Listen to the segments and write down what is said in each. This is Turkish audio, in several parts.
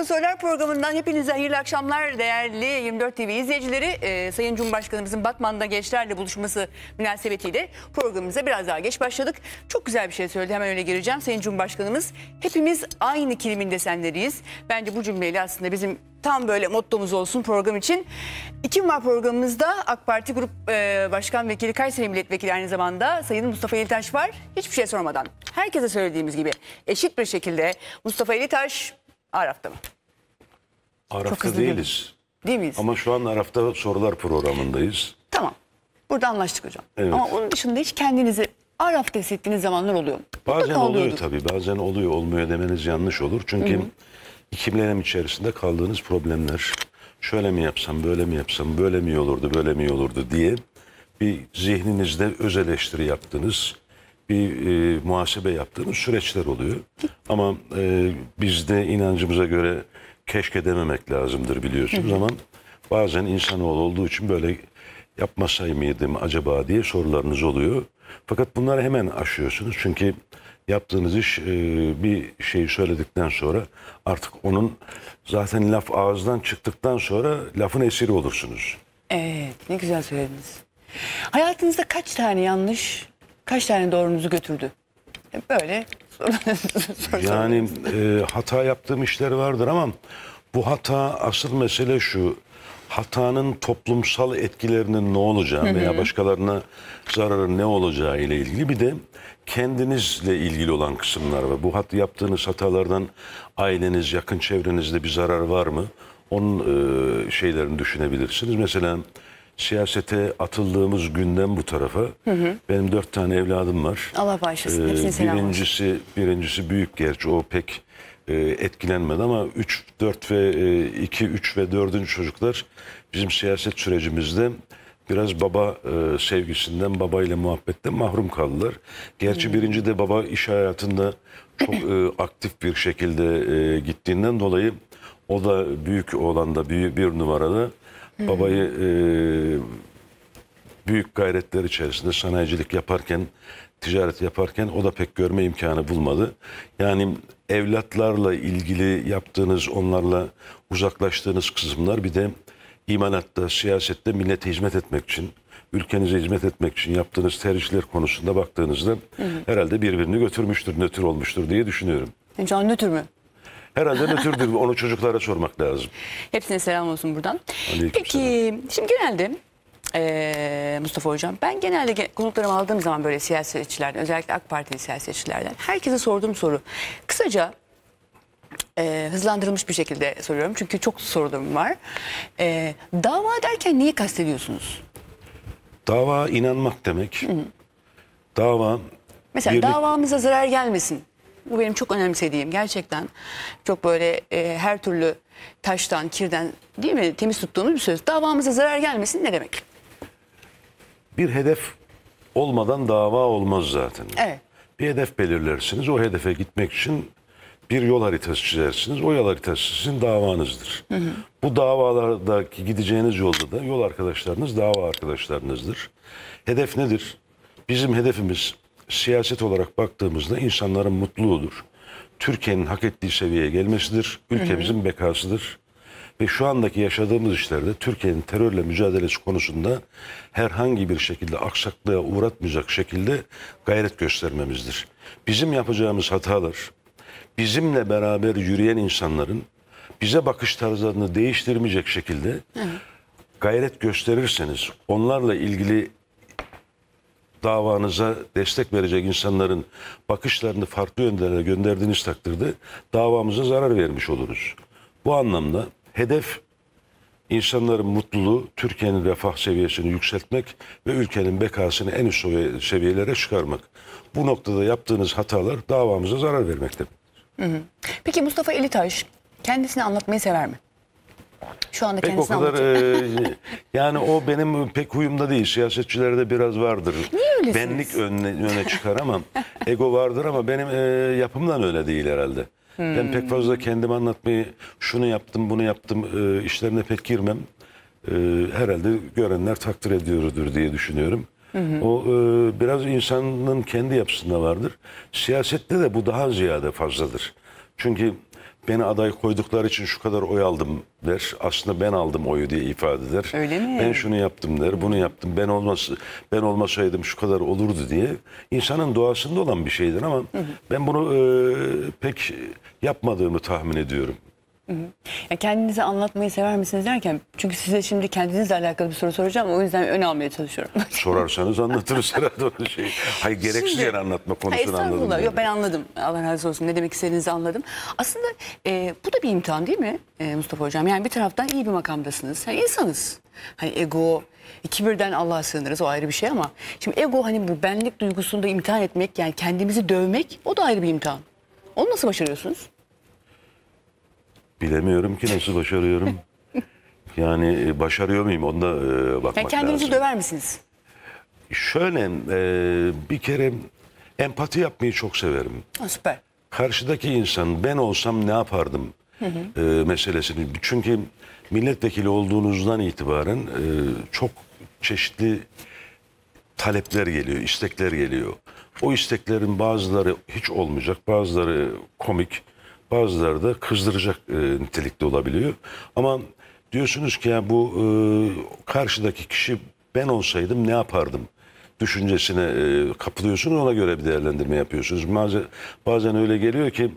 Arafta Sorular programından hepinize hayırlı akşamlar değerli 24 TV izleyicileri. Sayın Cumhurbaşkanımızın Batman'da gençlerle buluşması münasebetiyle programımıza biraz daha geç başladık. Çok güzel bir şey söyledi, hemen öyle gireceğim. Sayın Cumhurbaşkanımız, hepimiz aynı kilimin desenleriyiz. Bence bu cümleyle aslında bizim tam böyle mottomuz olsun program için. 2 Mart programımızda AK Parti Grup Başkan Vekili, Kayseri Milletvekili aynı zamanda Sayın Mustafa Elitaş var. Hiçbir şey sormadan, herkese söylediğimiz gibi eşit bir şekilde Mustafa Elitaş Araf'ta mı? Araf'ta değiliz. Değil miyiz? Ama şu an Arafta Sorular programındayız. Tamam. Burada anlaştık hocam. Evet. Ama onun dışında hiç kendinizi Araf'ta hissettiğiniz zamanlar oluyor mu? Bazen oluyor tabii. Bazen oluyor. Olmuyor demeniz yanlış olur. Çünkü iklimlerin içerisinde kaldığınız problemler, şöyle mi yapsam, böyle mi yapsam, böyle mi olurdu, böyle mi olurdu diye bir zihninizde öz eleştiri yaptınız, bir muhasebe yaptığımız süreçler oluyor. Ama bizde inancımıza göre keşke dememek lazımdır, biliyorsunuz. Ama bazen insanoğlu olduğu için böyle yapmasay mıydım acaba diye sorularınız oluyor. Fakat bunları hemen aşıyorsunuz. Çünkü yaptığınız iş, bir şeyi söyledikten sonra artık onun zaten laf ağızdan çıktıktan sonra lafın esiri olursunuz. Evet, ne güzel söylediniz. Hayatınızda kaç tane yanlış, kaç tane doğrunuzu götürdü? Böyle yani hata yaptığım işler vardır ama bu hata, asıl mesele şu: hatanın toplumsal etkilerinin ne olacağı veya başkalarına zararı ne olacağı ile ilgili, bir de kendinizle ilgili olan kısımlar var. Bu yaptığınız hatalardan aileniz, yakın çevrenizde bir zarar var mı? Onun şeylerini düşünebilirsiniz. Mesela siyasete atıldığımız günden bu tarafa benim 4 tane evladım var. Allah bağışlasın. Birincisi büyük, gerçi o pek etkilenmedi ama 3, 4 ve 2, 3 ve 4. çocuklar bizim siyaset sürecimizde biraz baba sevgisinden, babayla muhabbetten mahrum kaldılar. Gerçi birinci de baba iş hayatında çok aktif bir şekilde gittiğinden dolayı o da, büyük oğlan da, bir numaralı babayı büyük gayretler içerisinde sanayicilik yaparken, ticaret yaparken o da pek görme imkanı bulmadı. Yani evlatlarla ilgili yaptığınız, onlarla uzaklaştığınız kısımlar, bir de imanatta, siyasette millete hizmet etmek için, ülkenize hizmet etmek için yaptığınız tercihler konusunda baktığınızda herhalde birbirini götürmüştür, nötr olmuştur diye düşünüyorum. Can nötr mü? Herhalde nötrdür. Onu çocuklara sormak lazım. Hepsine selam olsun buradan. Peki, şimdi genelde Mustafa Hocam, ben genelde konuklarımı aldığım zaman böyle siyasetçilerden, özellikle AK Partili siyasetçilerden herkese sorduğum soru, kısaca hızlandırılmış bir şekilde soruyorum çünkü çok sorularım var. Dava derken neyi kastediyorsunuz? Dava inanmak demek. Dava. Mesela davamıza zarar gelmesin. Bu benim çok önemsediğim, gerçekten çok böyle her türlü taştan, kirden, değil mi, temiz tuttuğumuz bir söz. Davamıza zarar gelmesin ne demek? Bir hedef olmadan dava olmaz zaten. Evet. Bir hedef belirlersiniz. O hedefe gitmek için bir yol haritası çizersiniz. O yol haritası sizin davanızdır. Bu davalardaki gideceğiniz yolda da yol arkadaşlarınız, dava arkadaşlarınızdır. Hedef nedir? Bizim hedefimiz, siyaset olarak baktığımızda, insanların mutluluğudur. Türkiye'nin hak ettiği seviyeye gelmesidir. Ülkemizin bekasıdır. Ve şu andaki yaşadığımız işlerde Türkiye'nin terörle mücadelesi konusunda herhangi bir şekilde aksaklığa uğratmayacak şekilde gayret göstermemizdir. Bizim yapacağımız hatalar, bizimle beraber yürüyen insanların bize bakış tarzlarını değiştirmeyecek şekilde gayret gösterirseniz, onlarla ilgili davanıza destek verecek insanların bakışlarını farklı yönlere gönderdiğiniz takdirde davamıza zarar vermiş oluruz. Bu anlamda hedef, insanların mutluluğu, Türkiye'nin refah seviyesini yükseltmek ve ülkenin bekasını en üst seviyelere çıkarmak. Bu noktada yaptığınız hatalar davamıza zarar vermekte. Peki Mustafa Elitaş kendisini anlatmayı sever mi? Şu anda kendisini anlatıyor. Yani o benim pek huyumda değil. Siyasetçilerde biraz vardır. Niye öylesiniz? Benlik öne çıkar ama ego vardır ama benim yapımdan öyle değil herhalde. Ben pek fazla kendimi anlatmayı, şunu yaptım, bunu yaptım işlerine pek girmem. Herhalde görenler takdir ediyordur diye düşünüyorum. O biraz insanın kendi yapısında vardır. Siyasette de bu daha ziyade fazladır. Çünkü beni aday koydukları için şu kadar oy aldım der. Aslında ben aldım oyu diye ifade eder. Öyle mi? Ben şunu yaptım der, bunu yaptım. Ben olmasaydım şu kadar olurdu diye. İnsanın doğasında olan bir şeydir ama ben bunu pek yapmadığımı tahmin ediyorum. Kendinizi anlatmayı sever misiniz derken, çünkü size şimdi kendinizle alakalı bir soru soracağım, o yüzden ön almaya çalışıyorum. Sorarsanız anlatırız herhalde onu şey. Hayır, gereksiz şimdi, yere anlatma konusunu anladım. Yok, ben anladım. Allah razı olsun, ne demek istediğinizi anladım. Aslında bu da bir imtihan değil mi Mustafa Hocam? Yani bir taraftan iyi bir makamdasınız. Yani insanız. Hani ego, kibirden Allah'a sığınırız, o ayrı bir şey ama. Şimdi ego, hani bu benlik duygusunu da imtihan etmek, yani kendimizi dövmek, o da ayrı bir imtihan. Onu nasıl başarıyorsunuz? Bilemiyorum ki nasıl başarıyorum. Yani başarıyor muyum? Onu da bakmak lazım. Kendinizi döver misiniz? Şöyle, bir kere empati yapmayı çok severim. Aa, süper. Karşıdaki insan, ben olsam ne yapardım meselesini. Çünkü milletvekili olduğunuzdan itibaren çok çeşitli talepler geliyor, istekler geliyor. O isteklerin bazıları hiç olmayacak, bazıları komik. Bazıları da kızdıracak nitelikte olabiliyor. Ama diyorsunuz ki ya bu karşıdaki kişi ben olsaydım ne yapardım düşüncesine kapılıyorsunuz. Ona göre bir değerlendirme yapıyorsunuz. Bazen öyle geliyor ki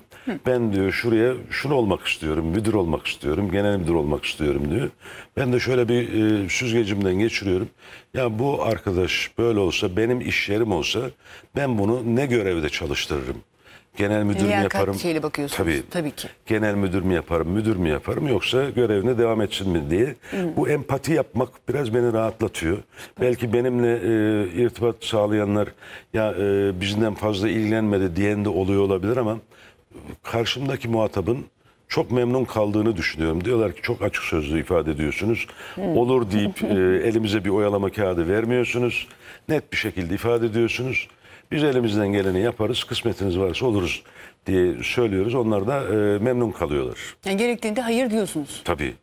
ben diyor şuraya şunu olmak istiyorum, müdür olmak istiyorum, genel müdür olmak istiyorum diyor. Ben de şöyle bir süzgecimden geçiriyorum. Ya bu arkadaş böyle olsa, benim iş yerim olsa ben bunu ne görevde çalıştırırım? Genel müdür mü yaparım? Tabii ki. Genel müdür mü yaparım, müdür mü yaparım, yoksa görevine devam etsin mi diye. Bu empati yapmak biraz beni rahatlatıyor. Belki benimle irtibat sağlayanlar ya bizden fazla ilgilenmedi diyen de oluyor olabilir ama karşımdaki muhatabın çok memnun kaldığını düşünüyorum. Diyorlar ki çok açık sözlü ifade ediyorsunuz. Olur deyip elimize bir oyalama kağıdı vermiyorsunuz. Net bir şekilde ifade ediyorsunuz. Biz elimizden geleni yaparız, kısmetiniz varsa oluruz diye söylüyoruz. Onlar da memnun kalıyorlar. Yani gerektiğinde hayır diyorsunuz. Tabii.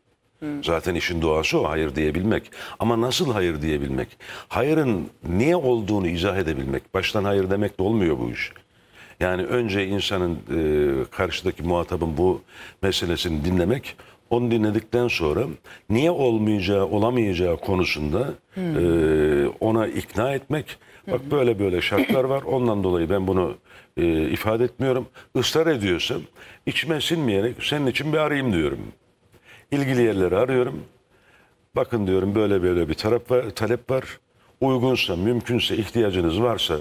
Zaten işin doğası o, hayır diyebilmek. Ama nasıl hayır diyebilmek? Hayırın niye olduğunu izah edebilmek. Baştan hayır demek de olmuyor bu iş. Yani önce insanın karşıdaki muhatabın bu meselesini dinlemek. Onu dinledikten sonra niye olmayacağı, olamayacağı konusunda ona ikna etmek. Bak böyle böyle şartlar var, ondan dolayı ben bunu ifade etmiyorum. Israr ediyorsam içime sinmeyerek senin için bir arayayım diyorum. İlgili yerleri arıyorum. Bakın diyorum böyle böyle bir talep var. Uygunsa, mümkünse, ihtiyacınız varsa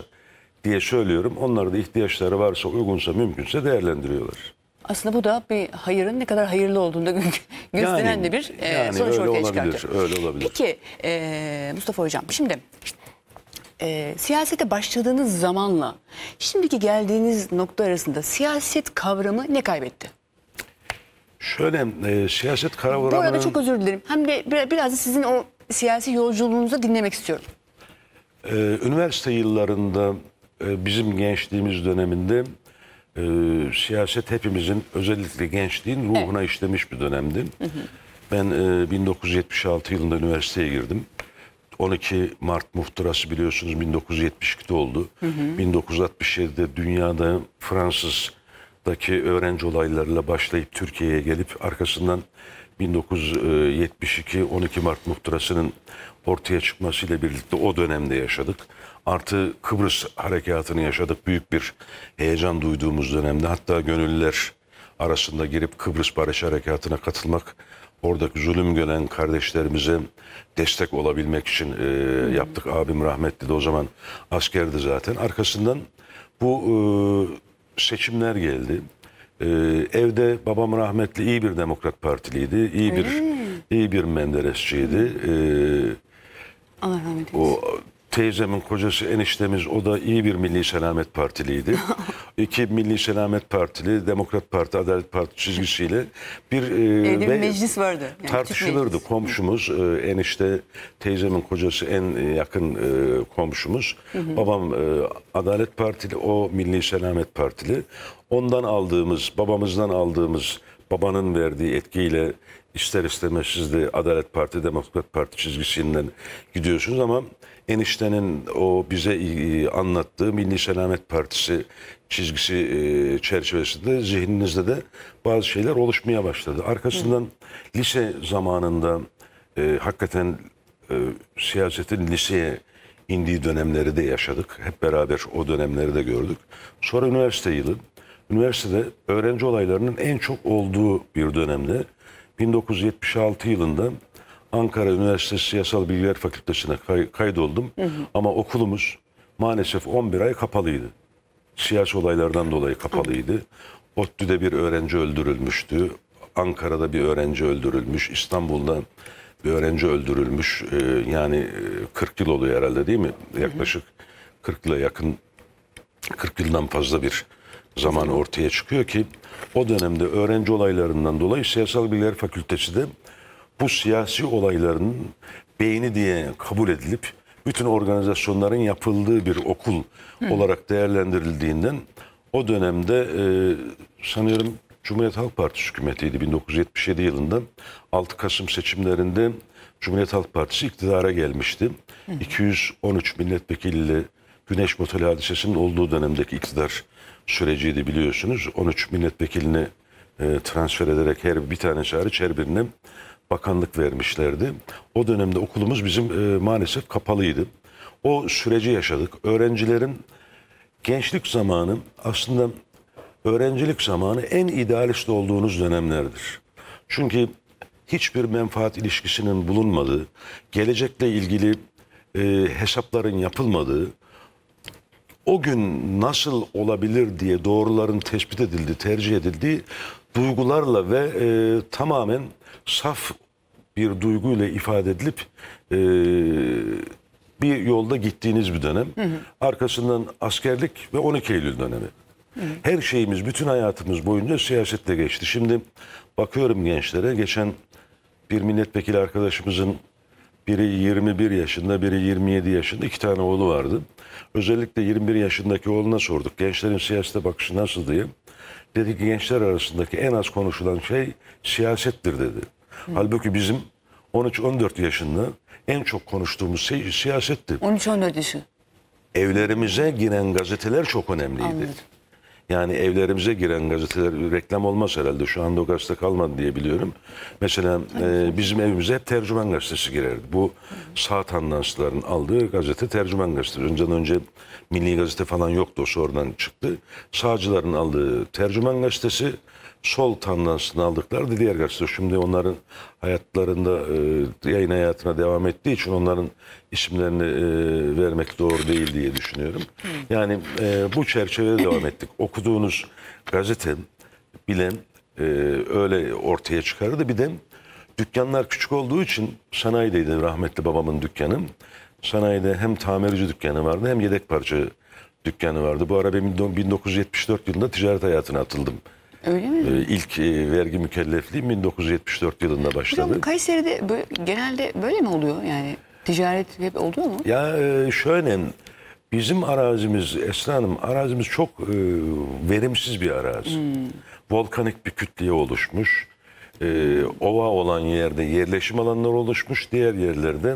diye söylüyorum. Onlar da ihtiyaçları varsa, uygunsa, mümkünse değerlendiriyorlar. Aslında bu da bir hayırın ne kadar hayırlı olduğunda gösteren de bir sonuç ortaya çıkartır. Öyle olabilir. Peki Mustafa Hocam, şimdi siyasete başladığınız zamanla şimdiki geldiğiniz nokta arasında siyaset kavramı ne kaybetti? Şöyle, siyaset kavramı... Bu arada çok özür dilerim. Hem de biraz da sizin o siyasi yolculuğunuzu dinlemek istiyorum. Üniversite yıllarında bizim gençliğimiz döneminde siyaset hepimizin, özellikle gençliğin ruhuna işlemiş bir dönemdi. Ben 1976 yılında üniversiteye girdim. 12 Mart Muhtırası biliyorsunuz 1972'de oldu. 1967'de dünyada Fransa'daki öğrenci olaylarıyla başlayıp Türkiye'ye gelip arkasından 1972 12 Mart Muhtırası'nın ortaya çıkmasıyla birlikte o dönemde yaşadık. Artı Kıbrıs harekatını yaşadık. Büyük bir heyecan duyduğumuz dönemde, hatta gönüllüler arasında girip Kıbrıs Barış Harekatı'na katılmak, oradaki zulüm gören kardeşlerimize destek olabilmek için yaptık. Abim rahmetli de o zaman askerdi zaten. Arkasından bu seçimler geldi. Evde babam rahmetli iyi bir Demokrat Partiliydi. İyi bir Menderesçiydi. Allah rahmet eylesin. Teyzemin kocası, eniştemiz, o da iyi bir Milli Selamet Partiliydi. İki Milli Selamet Partili, Demokrat Parti, Adalet Parti çizgisiyle bir meclis vardı. Yani tartışılırdı. Komşumuz, enişte, teyzemin kocası en yakın komşumuz. Babam Adalet Partili, o Milli Selamet Partili. Babamızdan aldığımız babanın verdiği etkiyle ister istemez siz de Adalet Parti, Demokrat Parti çizgisinden gidiyorsunuz ama eniştenin o bize anlattığı Milli Selamet Partisi çizgisi çerçevesinde zihninizde de bazı şeyler oluşmaya başladı. Arkasından lise zamanında hakikaten siyasetin liseye indiği dönemleri de yaşadık. Hep beraber o dönemleri de gördük. Sonra üniversite yılı. Üniversitede öğrenci olaylarının en çok olduğu bir dönemde 1976 yılında Ankara Üniversitesi Siyasal Bilgiler Fakültesi'ne kaydoldum. Ama okulumuz maalesef 11 ay kapalıydı. Siyasi olaylardan dolayı kapalıydı. ODTÜ'de bir öğrenci öldürülmüştü. Ankara'da bir öğrenci öldürülmüş. İstanbul'da bir öğrenci öldürülmüş. Yani 40 yıl oluyor herhalde değil mi? Yaklaşık 40 yıla yakın, 40 yıldan fazla bir zaman ortaya çıkıyor ki o dönemde öğrenci olaylarından dolayı Siyasal Bilgiler Fakültesi de bu siyasi olayların beyni diye kabul edilip bütün organizasyonların yapıldığı bir okul olarak değerlendirildiğinden o dönemde sanıyorum Cumhuriyet Halk Partisi hükümetiydi 1977 yılında 6 Kasım seçimlerinde Cumhuriyet Halk Partisi iktidara gelmişti. 213 milletvekiliyle Güneş Motel hadisesinin olduğu dönemdeki iktidar süreciydi biliyorsunuz. 13 milletvekilini transfer ederek her bir tanesi hariç her birine bakanlık vermişlerdi. O dönemde okulumuz bizim maalesef kapalıydı. O süreci yaşadık. Öğrencilerin gençlik zamanı aslında öğrencilik zamanı en idealist olduğunuz dönemlerdir. Çünkü hiçbir menfaat ilişkisinin bulunmadığı, gelecekle ilgili hesapların yapılmadığı, o gün nasıl olabilir diye doğruların tespit edildiği, tercih edildiği duygularla ve tamamen saf bir duyguyla ifade edilip bir yolda gittiğiniz bir dönem. Arkasından askerlik ve 12 Eylül dönemi. Her şeyimiz, bütün hayatımız boyunca siyasetle geçti. Şimdi bakıyorum gençlere, geçen bir milletvekili arkadaşımızın biri 21 yaşında, biri 27 yaşında. 2 tane oğlu vardı. Özellikle 21 yaşındaki oğluna sorduk. Gençlerin siyasete bakışı nasıl diye. Dedi ki gençler arasındaki en az konuşulan şey siyasettir dedi. Halbuki bizim 13-14 yaşında en çok konuştuğumuz şey siyasetti. 13-14 yaşı. Evlerimize giren gazeteler çok önemliydi. Anladım. Yani evlerimize giren gazeteler reklam olmaz herhalde. Şu anda o gazete kalmadı diye biliyorum. Mesela bizim evimize hep Tercüman Gazetesi girerdi. Bu sağ tandansların aldığı gazete Tercüman Gazetesi. Önceden önce Milli Gazete falan yoktu. O sonradan çıktı. Sağcıların aldığı Tercüman Gazetesi, sol tandansını aldıkları diğer gazete. Şimdi onların hayatlarında yayın hayatına devam ettiği için onların isimlerini vermek doğru değil diye düşünüyorum. Yani bu çerçevede devam ettik. Okuduğunuz gazete bile öyle ortaya çıkardı. Bir de dükkanlar küçük olduğu için sanayideydi rahmetli babamın dükkanı. Sanayide hem tamirci dükkanı vardı hem yedek parça dükkanı vardı. Bu ara ben 1974 yılında ticaret hayatına atıldım. Öyle mi? İlk vergi mükellefliği 1974 yılında başladı. Hocam, Kayseri'de böyle, genelde böyle mi oluyor? Yani ticaret hep oluyor mu? Ya şöyle, bizim arazimiz Esra Hanım, arazimiz çok verimsiz bir arazi. Volkanik bir kütleye oluşmuş. Ova olan yerde yerleşim alanları oluşmuş. Diğer yerlerde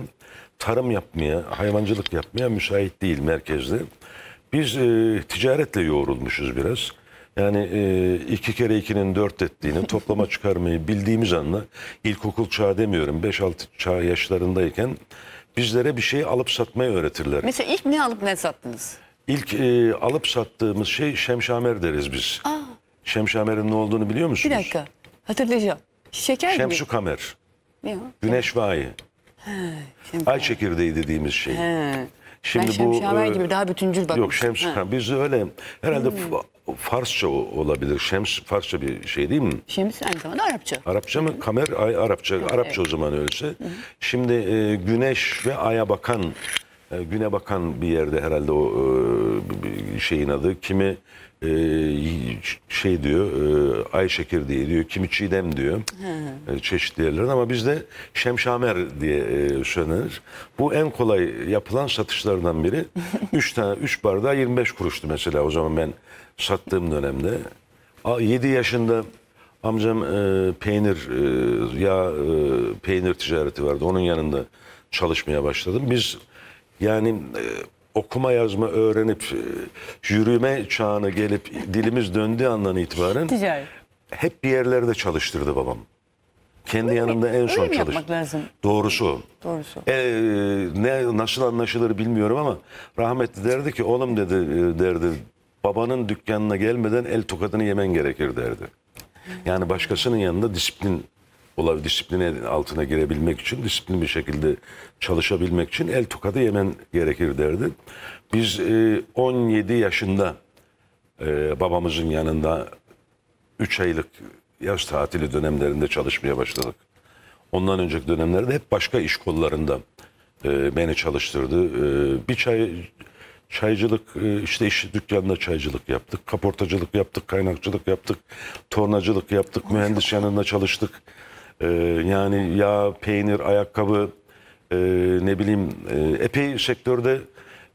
tarım yapmaya, hayvancılık yapmaya müsait değil merkezde. Biz ticaretle yoğrulmuşuz biraz. Yani 2 kere 2'nin 4 ettiğini toplama çıkarmayı bildiğimiz anda ilkokul çağı demiyorum 5-6 çağ yaşlarındayken bizlere bir şey alıp satmayı öğretirler. Mesela ilk ne alıp ne sattınız? İlk alıp sattığımız şey şemşamer deriz biz. Şemşamerin ne olduğunu biliyor musunuz? Bir dakika hatırlayacağım. Şeker Şemsukamer. Güneş ve ayı. Ay çekirdeği dediğimiz şey. Şimdi ben şemşamer gibi daha bütüncül bakmıştım. Yok şemsukamer biz öyle herhalde... Farsça olabilir. Şems Farsça bir şey değil mi? Şems aynı zamanda Arapça. Arapça mı? Kamer, ay Arapça. Evet, Arapça evet. O zaman öyleyse. Şimdi güneş ve aya bakan, güne bakan bir yerde herhalde o şeyin adı. Kimi şey diyor, ay çekirdeği diyor, kimi çiğdem diyor. Çeşitli yerler ama bizde şemşamer diye söylenir. Bu en kolay yapılan satışlardan biri. 3 bardağı 25 kuruştu mesela o zaman ben sattığım dönemde. 7 yaşında Amcam peynir ticareti vardı. Onun yanında çalışmaya başladım. Biz yani okuma yazma öğrenip yürüme çağına gelip dilimiz döndüğü andan itibaren hep bir yerlerde çalıştırdı babam. Kendi yanında en son çalıştı. Doğrusu. Nasıl anlaşılır bilmiyorum ama rahmetli derdi ki oğlum dedi, babanın dükkanına gelmeden el tokadını yemen gerekir derdi. Yani başkasının yanında disiplin olabilir, disipline altına girebilmek için, disiplinli bir şekilde çalışabilmek için el tokadı yemen gerekir derdi. Biz 17 yaşında babamızın yanında 3 aylık yaz tatili dönemlerinde çalışmaya başladık. Ondan önceki dönemlerde hep başka iş kollarında beni çalıştırdı. Bir çaycılık, işte iş dükkanında çaycılık yaptık, kaportacılık yaptık, kaynakçılık yaptık, tornacılık yaptık, mühendis yanında çalıştık. Yani yağ, peynir, ayakkabı, ne bileyim epey sektörde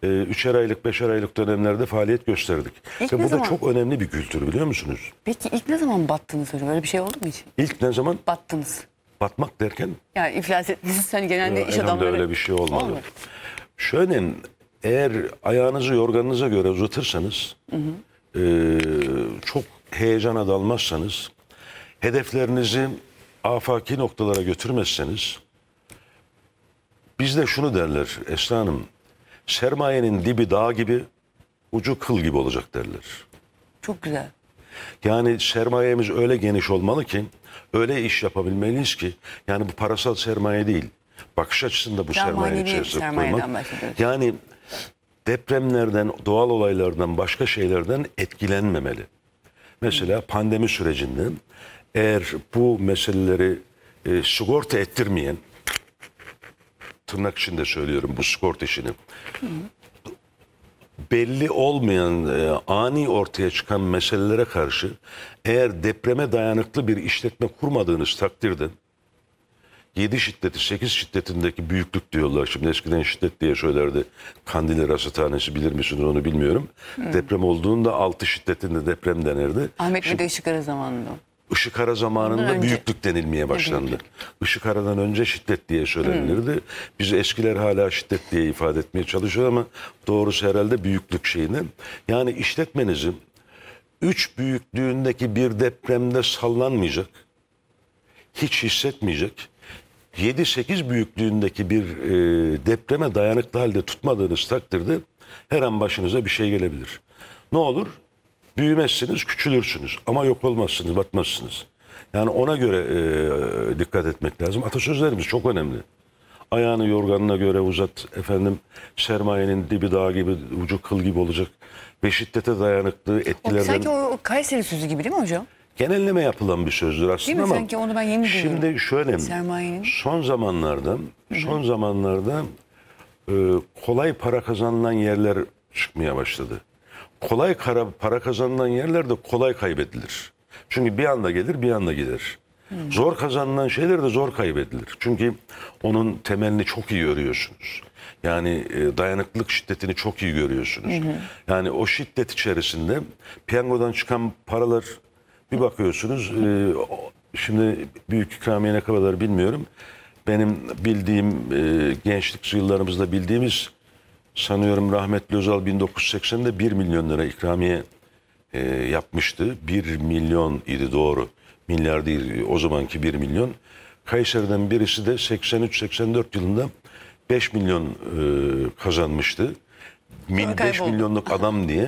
3'er aylık, 5'er aylık dönemlerde faaliyet gösterdik. Ve bu da çok önemli bir kültür, biliyor musunuz? Peki ilk ne zaman battınız hocam? Öyle bir şey oldu mu hiç? İlk ne zaman? Battınız. Batmak derken? Yani iflas ettiniz. Hani genelde iş adamları... öyle bir şey olmadı. Olmuyor. Şöyle, eğer ayağınızı yorganınıza göre uzatırsanız, çok heyecana dalmazsanız, hedeflerinizi afaki noktalara götürmezseniz, bizde şunu derler Esra Hanım, sermayenin dibi dağ gibi, ucu kıl gibi olacak derler. Çok güzel. Yani sermayemiz öyle geniş olmalı ki, öyle iş yapabilmeliyiz ki, yani bu parasal sermaye değil, bakış açısında bu sermaye içerisinde koymak. Yani depremlerden, doğal olaylardan, başka şeylerden etkilenmemeli. Mesela pandemi sürecinden eğer bu meseleleri sigorta ettirmeyen, tırnak içinde söylüyorum bu sigorta işini, belli olmayan, ani ortaya çıkan meselelere karşı eğer depreme dayanıklı bir işletme kurmadığınız takdirde, 7 şiddeti, 8 şiddetindeki büyüklük diyorlar. Şimdi eskiden şiddet diye söylerdi. Kandilli Rasathanesi, bilir misiniz onu bilmiyorum. Deprem olduğunda 6 şiddetinde deprem denirdi. Ahmet Bey de Işıkara zamanında. Işıkara zamanında önce büyüklük denilmeye başlandı. Büyüklük. Işıkara'dan önce şiddet diye söylenirdi. Biz eskiler hala şiddet diye ifade etmeye çalışıyor ama doğrusu herhalde büyüklük şeyini. Yani işletmenizi 3 büyüklüğündeki bir depremde sallanmayacak, hiç hissetmeyecek, 7-8 büyüklüğündeki bir depreme dayanıklı halde tutmadığınız takdirde her an başınıza bir şey gelebilir. Ne olur? Büyümezsiniz, küçülürsünüz ama yok olmazsınız, batmazsınız. Yani ona göre dikkat etmek lazım. Atasözlerimiz çok önemli. Ayağını yorganına göre uzat, efendim sermayenin dibi dağ gibi, ucu kıl gibi olacak ve şiddete dayanıklı etkilerden... Sanki o Kayseri sözü gibi değil mi hocam? Genelleme yapılan bir sözdür aslında ama sanki onu ben yeni şimdi şöyle, son zamanlarda kolay para kazanılan yerler çıkmaya başladı. Kolay para kazanılan yerler de kolay kaybedilir. Çünkü bir anda gelir, bir anda gider. Zor kazanılan şeyler de zor kaybedilir. Çünkü onun temelini çok iyi örüyorsunuz. Yani dayanıklılık şiddetini çok iyi görüyorsunuz. Yani o şiddet içerisinde piyangodan çıkan paralar... Bir bakıyorsunuz, şimdi büyük ikramiye ne kadar bilmiyorum. Benim bildiğim, gençlik yıllarımızda bildiğimiz, sanıyorum rahmetli Özal 1980'de 1 milyon lira ikramiye yapmıştı. 1 milyon idi doğru, milyar değil o zamanki 1 milyon. Kayseri'den birisi de 83-84 yılında 5 milyon kazanmıştı. 5 milyonluk adam diye.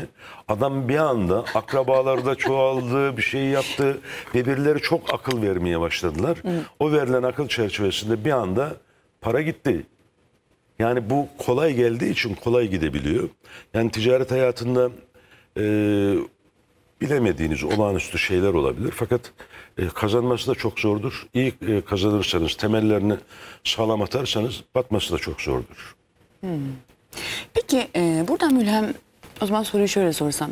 Adam bir anda akrabalarda çoğaldı, bir şey yaptı ve birileri çok akıl vermeye başladılar. O verilen akıl çerçevesinde bir anda para gitti. Yani bu kolay geldiği için kolay gidebiliyor. Yani ticaret hayatında bilemediğiniz olağanüstü şeyler olabilir. Fakat kazanması da çok zordur. İyi kazanırsanız, temellerini sağlam atarsanız batması da çok zordur. Peki buradan Mülhem, o zaman soruyu şöyle sorsam.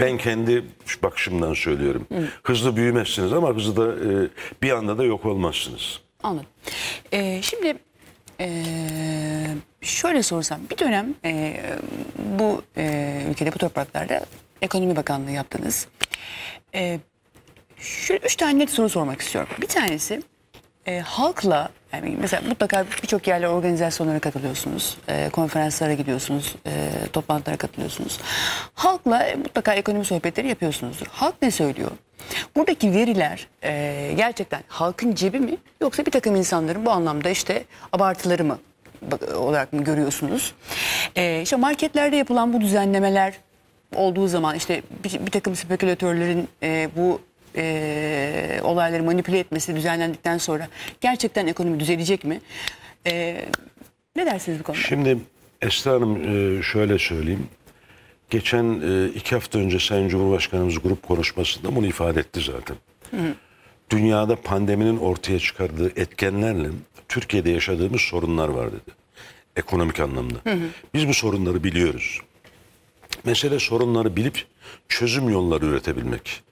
Ben kendi bakışımdan söylüyorum. Hızlı büyümezsiniz ama hızlı da bir anda da yok olmazsınız. Anladım. Şimdi şöyle sorsam, bir dönem bu ülkede, bu topraklarda Ekonomi Bakanlığı yaptınız. Şöyle 3 tane net soru sormak istiyorum. Bir tanesi halkla, yani mesela mutlaka birçok yerler, organizasyonlara katılıyorsunuz, konferanslara gidiyorsunuz, toplantılara katılıyorsunuz. Halkla mutlaka ekonomi sohbetleri yapıyorsunuzdur. Halk ne söylüyor? Buradaki veriler gerçekten halkın cebi mi, yoksa bir takım insanların bu anlamda işte abartıları mı olarak mı görüyorsunuz? İşte marketlerde yapılan bu düzenlemeler olduğu zaman işte bir takım spekülatörlerin bu olayları manipüle etmesi düzenlendikten sonra gerçekten ekonomi düzelecek mi? Ne dersiniz bu konuda? Şimdi Esra Hanım, şöyle söyleyeyim. Geçen 2 hafta önce Sayın Cumhurbaşkanımız grup konuşmasında bunu ifade etti zaten. Hı. Dünyada pandeminin ortaya çıkardığı etkenlerle Türkiye'de yaşadığımız sorunlar var dedi. Ekonomik anlamda. Hı hı. Biz bu sorunları biliyoruz. Mesele sorunları bilip çözüm yolları üretebilmek.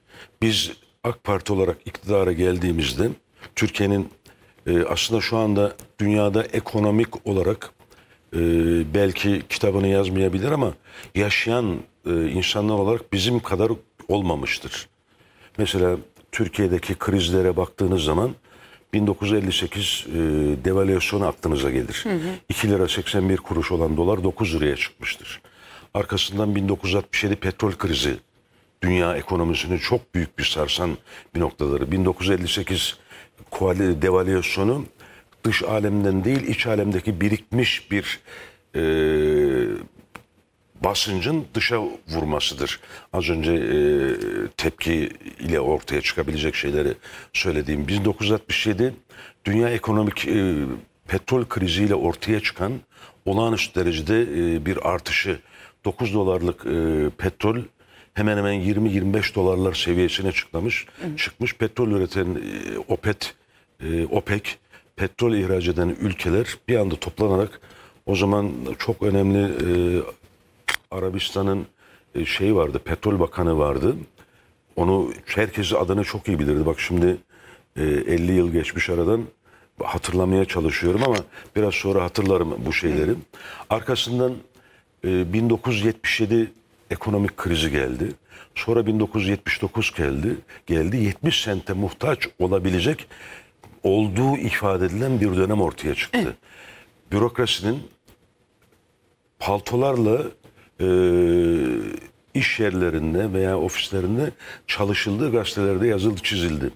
Biz AK Parti olarak iktidara geldiğimizde Türkiye'nin aslında şu anda dünyada ekonomik olarak belki kitabını yazmayabilir ama yaşayan insanlar olarak bizim kadar olmamıştır. Mesela Türkiye'deki krizlere baktığınız zaman 1958 devalüasyonu aklınıza gelir. Hı hı. 2 lira 81 kuruş olan dolar 9 liraya çıkmıştır. Arkasından 1967 petrol krizi dünya ekonomisini çok büyük bir sarsan bir noktaları. 1958 devalüasyonu dış alemden değil iç alemdeki birikmiş bir basıncın dışa vurmasıdır. Az önce tepki ile ortaya çıkabilecek şeyleri söylediğim. 1967 dünya ekonomik petrol kriziyle ortaya çıkan olağanüstü derecede bir artışı. 9 dolarlık petrol hemen hemen 20-25 dolarlar seviyesine çıkmış. Petrol üreten OPEC, petrol ihraç eden ülkeler bir anda toplanarak, o zaman çok önemli Arabistan'ın şeyi vardı, petrol bakanı vardı. Onu herkesi adını çok iyi bilirdi. Bak şimdi 50 yıl geçmiş aradan, hatırlamaya çalışıyorum ama biraz sonra hatırlarım bu şeyleri. Arkasından 1977 ekonomik krizi geldi. Sonra 1979 geldi. 70 sente muhtaç olabilecek olduğu ifade edilen bir dönem ortaya çıktı. Evet. Bürokrasinin paltolarla iş yerlerinde veya ofislerinde çalışıldığı gazetelerde yazıldı, çizildi.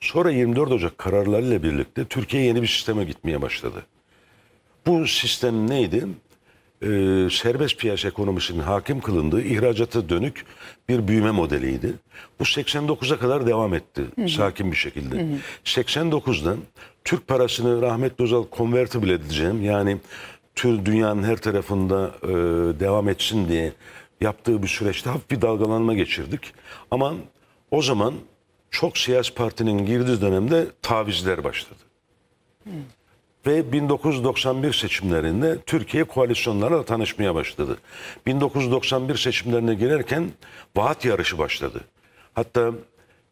Sonra 24 Ocak kararlarıyla birlikte Türkiye yeni bir sisteme gitmeye başladı. Bu sistem neydi? Serbest piyasa ekonomisinin hakim kılındığı, ihracata dönük bir büyüme modeliydi. Bu 89'a kadar devam etti, hı hı, sakin bir şekilde. Hı hı. 89'dan Türk parasını rahmetli Özal convertible edeceğim, yani dünyanın her tarafında devam etsin diye yaptığı bir süreçte hafif bir dalgalanma geçirdik. Ama o zaman çok siyasi partinin girdiği dönemde tavizler başladı. Hı. Ve 1991 seçimlerinde Türkiye koalisyonlarla tanışmaya başladı. 1991 seçimlerine girerken vaat yarışı başladı. Hatta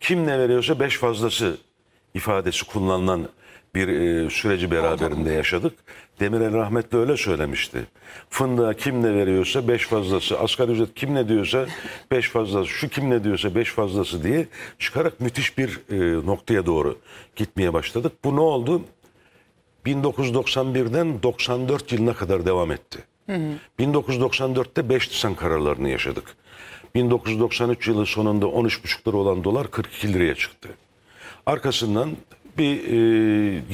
kim ne veriyorsa 5 fazlası ifadesi kullanılan bir süreci beraberinde yaşadık. Demirel rahmetli öyle söylemişti. Fındığa kim ne veriyorsa 5 fazlası, asgari ücret kim ne diyorsa 5 fazlası, şu kim ne diyorsa 5 fazlası diye çıkarak müthiş bir noktaya doğru gitmeye başladık. Bu ne oldu? 1991'den 94 yılına kadar devam etti. Hı hı. 1994'te 5 Nisan kararlarını yaşadık. 1993 yılı sonunda 13,5 lira olan dolar 42 liraya çıktı. Arkasından bir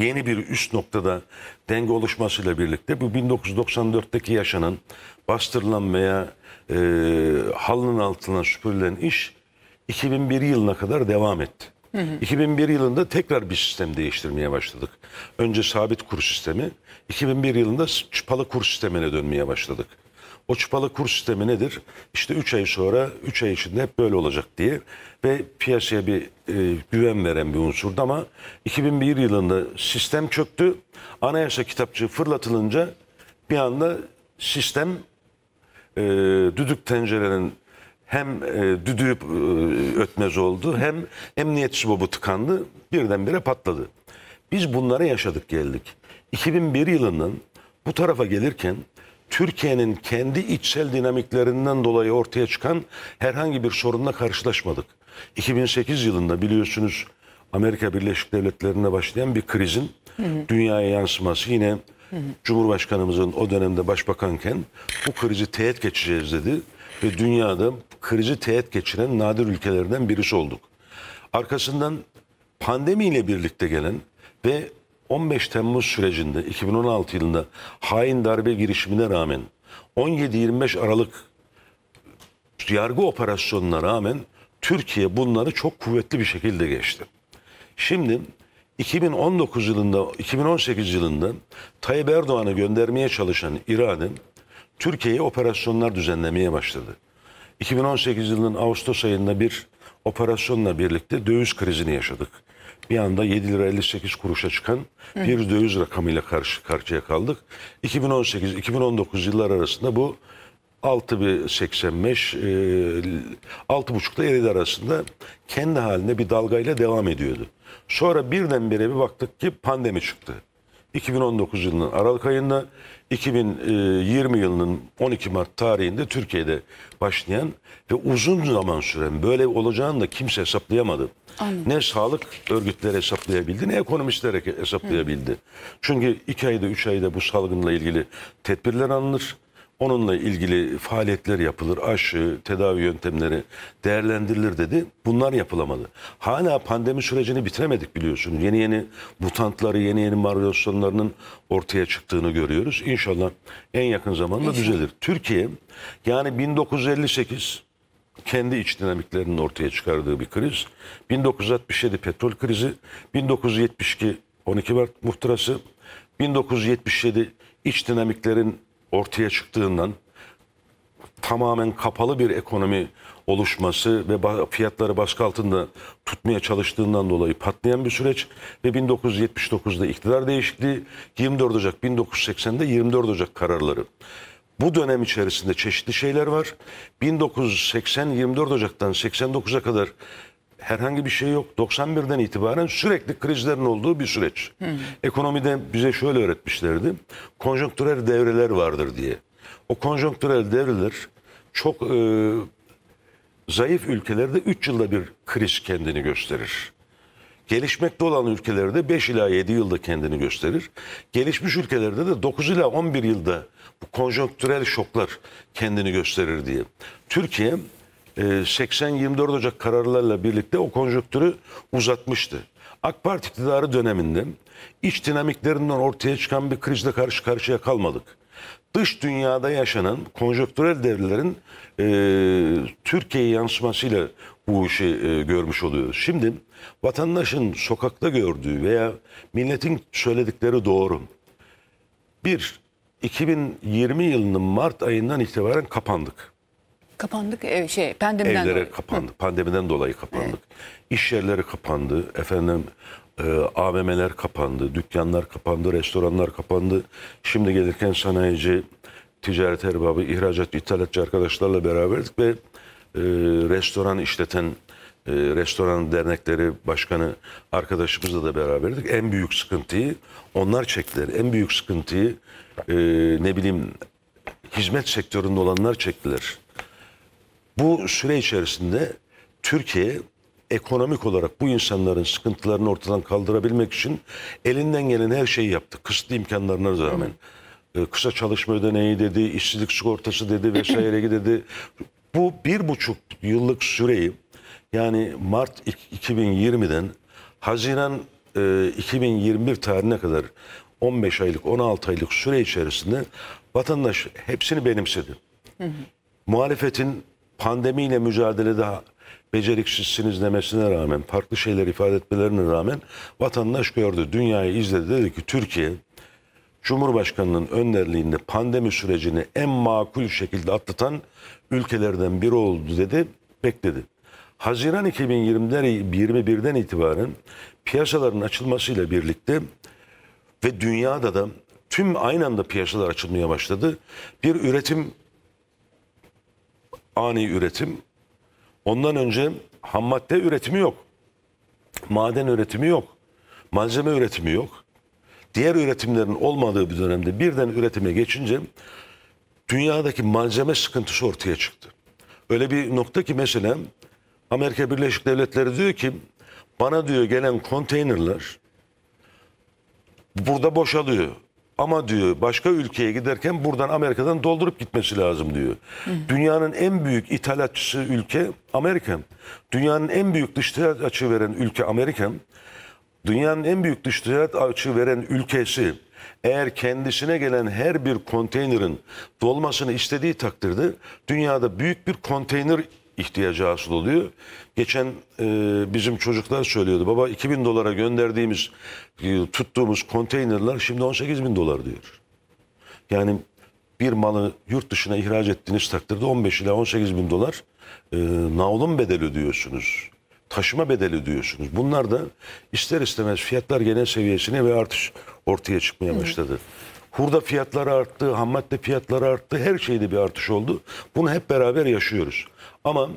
yeni bir üst noktada denge oluşmasıyla birlikte bu 1994'teki yaşanan bastırılan veya halının altına süpürülen iş 2001 yılına kadar devam etti. 2001 yılında tekrar bir sistem değiştirmeye başladık. Önce sabit kur sistemi, 2001 yılında çıpalı kur sistemine dönmeye başladık. O çıpalı kur sistemi nedir? İşte 3 ay sonra, 3 ay içinde hep böyle olacak diye ve piyasaya bir güven veren bir unsurdu ama 2001 yılında sistem çöktü. Anayasa kitapçığı fırlatılınca bir anda sistem düdük tencerenin hem düdüğü ötmez oldu, hem emniyet sübobu tıkandı, birdenbire patladı. Biz bunları yaşadık geldik. 2001 yılından bu tarafa gelirken Türkiye'nin kendi içsel dinamiklerinden dolayı ortaya çıkan herhangi bir sorunla karşılaşmadık. 2008 yılında biliyorsunuz Amerika Birleşik Devletleri'nde başlayan bir krizin dünyaya yansıması, yine Cumhurbaşkanımızın o dönemde başbakanken bu krizi teğet geçeceğiz dedi ve dünyada krizi teğet geçiren nadir ülkelerden birisi olduk. Arkasından pandemiyle birlikte gelen ve 15 Temmuz sürecinde 2016 yılında hain darbe girişimine rağmen, 17-25 Aralık yargı operasyonuna rağmen Türkiye bunları çok kuvvetli bir şekilde geçti. Şimdi 2019 yılında, 2018 yılında Tayyip Erdoğan'ı göndermeye çalışan irade Türkiye'ye operasyonlar düzenlemeye başladı. 2018 yılının Ağustos ayında bir operasyonla birlikte döviz krizini yaşadık. Bir anda 7 lira 58 kuruşa çıkan bir döviz rakamıyla karşı karşıya kaldık. 2018-2019 yıllar arasında bu 6,85-6,5 ile 7 arasında kendi halinde bir dalgayla devam ediyordu. Sonra birdenbire bir baktık ki pandemi çıktı. 2019 yılının Aralık ayında, 2020 yılının 12 Mart tarihinde Türkiye'de başlayan ve uzun zaman süren, böyle olacağını da kimse hesaplayamadı. Aynen. Ne sağlık örgütleri hesaplayabildi, ne ekonomistler hesaplayabildi. Hı. Çünkü 2 ayda 3 ayda bu salgınla ilgili tedbirler alınır. Onunla ilgili faaliyetler yapılır, aşı, tedavi yöntemleri değerlendirilir dedi. Bunlar yapılamadı. Hala pandemi sürecini bitiremedik biliyorsunuz. Yeni yeni mutantları, yeni yeni varyasyonlarının ortaya çıktığını görüyoruz. İnşallah en yakın zamanda düzelir. Türkiye yani 1958 kendi iç dinamiklerinin ortaya çıkardığı bir kriz. 1967 petrol krizi, 1972 12 Mart Muhtırası, 1977 iç dinamiklerin ortaya çıktığından tamamen kapalı bir ekonomi oluşması ve fiyatları baskı altında tutmaya çalıştığından dolayı patlayan bir süreç ve 1979'da iktidar değişikliği, 24 Ocak 1980'de 24 Ocak kararları. Bu dönem içerisinde çeşitli şeyler var. 1980 24 Ocak'tan 89'a kadar herhangi bir şey yok. 91'den itibaren sürekli krizlerin olduğu bir süreç. Ekonomide bize şöyle öğretmişlerdi. Konjonktürel devreler vardır diye. O konjonktürel devreler çok zayıf ülkelerde 3 yılda bir kriz kendini gösterir. Gelişmekte olan ülkelerde 5 ila 7 yılda kendini gösterir. Gelişmiş ülkelerde de 9 ila 11 yılda bu konjonktürel şoklar kendini gösterir diye. Türkiye 80-24 Ocak kararlarla birlikte o konjonktürü uzatmıştı. AK Parti iktidarı döneminde iç dinamiklerinden ortaya çıkan bir krizle karşı karşıya kalmadık. Dış dünyada yaşanan konjonktürel devrelerin Türkiye'ye yansımasıyla bu işi görmüş oluyoruz. Şimdi vatandaşın sokakta gördüğü veya milletin söyledikleri doğru. 1. 2020 yılının Mart ayından itibaren kapandık. Kapandık pandemiden evlere dolayı. Kapandı. Pandemiden dolayı kapandık. Evet. İş yerleri kapandı. AVM'ler kapandı, dükkanlar kapandı, restoranlar kapandı. Şimdi gelirken sanayici, ticaret erbabı, ihracatçı, ithalatçı arkadaşlarla beraberdik ve restoran işleten restoran dernekleri başkanı arkadaşımızla da beraberdik. En büyük sıkıntıyı onlar çektiler. En büyük sıkıntıyı hizmet sektöründe olanlar çektiler. Bu süre içerisinde Türkiye ekonomik olarak bu insanların sıkıntılarını ortadan kaldırabilmek için elinden gelen her şeyi yaptı. Kısıtlı imkanlarına rağmen. Kısa çalışma ödeneği dedi, işsizlik sigortası dedi vesaire dedi. Bu 1,5 yıllık süreyi yani Mart 2020'den Haziran 2021 tarihine kadar 15 aylık 16 aylık süre içerisinde vatandaş hepsini benimsedi. Muhalefetin pandemiyle mücadelede beceriksizsiniz demesine rağmen, farklı şeyler ifade etmelerine rağmen vatandaş gördü, dünyayı izledi. Dedi ki Türkiye, Cumhurbaşkanı'nın önderliğinde pandemi sürecini en makul şekilde atlatan ülkelerden biri oldu dedi, bekledi. Haziran 2021'den itibaren piyasaların açılmasıyla birlikte ve dünyada da tüm aynı anda piyasalar açılmaya başladı. Bir üretim, ani üretim. Ondan önce ham madde üretimi yok. Maden üretimi yok. Malzeme üretimi yok. Diğer üretimlerin olmadığı bir dönemde birden üretime geçince dünyadaki malzeme sıkıntısı ortaya çıktı. Öyle bir nokta ki mesela Amerika Birleşik Devletleri diyor ki bana diyor gelen konteynerler burada boşalıyor. Ama diyor başka ülkeye giderken buradan Amerika'dan doldurup gitmesi lazım diyor. Hı. Dünyanın en büyük ithalatçısı ülke Amerika. Dünyanın en büyük dış ticaret açığı veren ülke Amerika. Dünyanın en büyük dış ticaret açığı veren ülkesi eğer kendisine gelen her bir konteynerin dolmasını istediği takdirde dünyada büyük bir konteyner ihtiyacı hasıl oluyor. Geçen bizim çocuklar söylüyordu. Baba $2000 gönderdiğimiz, tuttuğumuz konteynerler şimdi $18.000 diyor. Yani bir malı yurt dışına ihraç ettiğiniz takdirde $15 ila $18.000 navlun bedeli ödüyorsunuz. Taşıma bedeli ödüyorsunuz. Bunlar da ister istemez fiyatlar genel seviyesine ve artış ortaya çıkmaya başladı. Hı. Hurda fiyatları arttı, hammadde fiyatları arttı, her şeyde bir artış oldu. Bunu hep beraber yaşıyoruz. Ama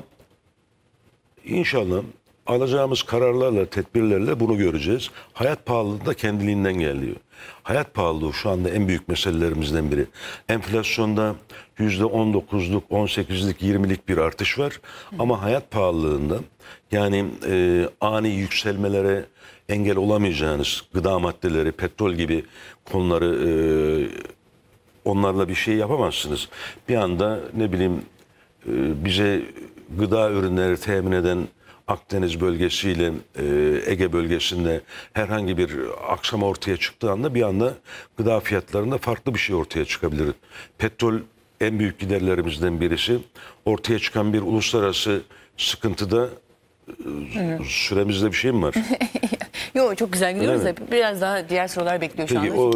inşallah alacağımız kararlarla, tedbirlerle bunu göreceğiz. Hayat pahalılığı da kendiliğinden geliyor. Hayat pahalılığı şu anda en büyük meselelerimizden biri. Enflasyonda %19'luk, 18'lik, 20'lik bir artış var. Ama hayat pahalılığında yani ani yükselmelere engel olamayacağınız gıda maddeleri, petrol gibi konuları onlarla bir şey yapamazsınız. Bir anda ne bileyim bize gıda ürünleri temin eden Akdeniz bölgesiyle Ege bölgesinde herhangi bir aksama ortaya çıktığı anda bir anda gıda fiyatlarında farklı bir şey ortaya çıkabilir. Petrol en büyük giderlerimizden birisi. Ortaya çıkan bir uluslararası sıkıntıda süremizde bir şey mi var? Yok, çok güzel gidiyoruz da biraz daha diğer sorular bekliyor şu anda. O,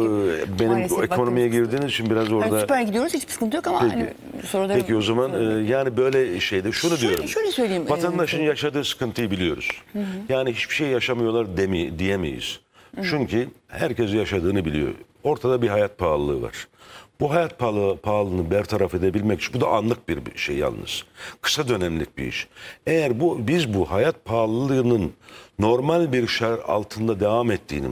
benim ekonomiye girdiğiniz için biraz orada... Yani süper gidiyoruz, hiçbir sıkıntı yok ama hani sorularım... Peki o zaman yani böyle şeyde şunu diyorum. Şöyle söyleyeyim. Vatandaşın yaşadığı sıkıntıyı biliyoruz. Hı-hı. Yani hiçbir şey yaşamıyorlar diyemeyiz. Hı-hı. Çünkü herkes yaşadığını biliyor. Ortada bir hayat pahalılığı var. Bu hayat pahalılığını bertaraf edebilmek için, bu da anlık bir şey yalnız. Kısa dönemlik bir iş. Eğer biz bu hayat pahalılığının normal bir şart altında devam ettiğini,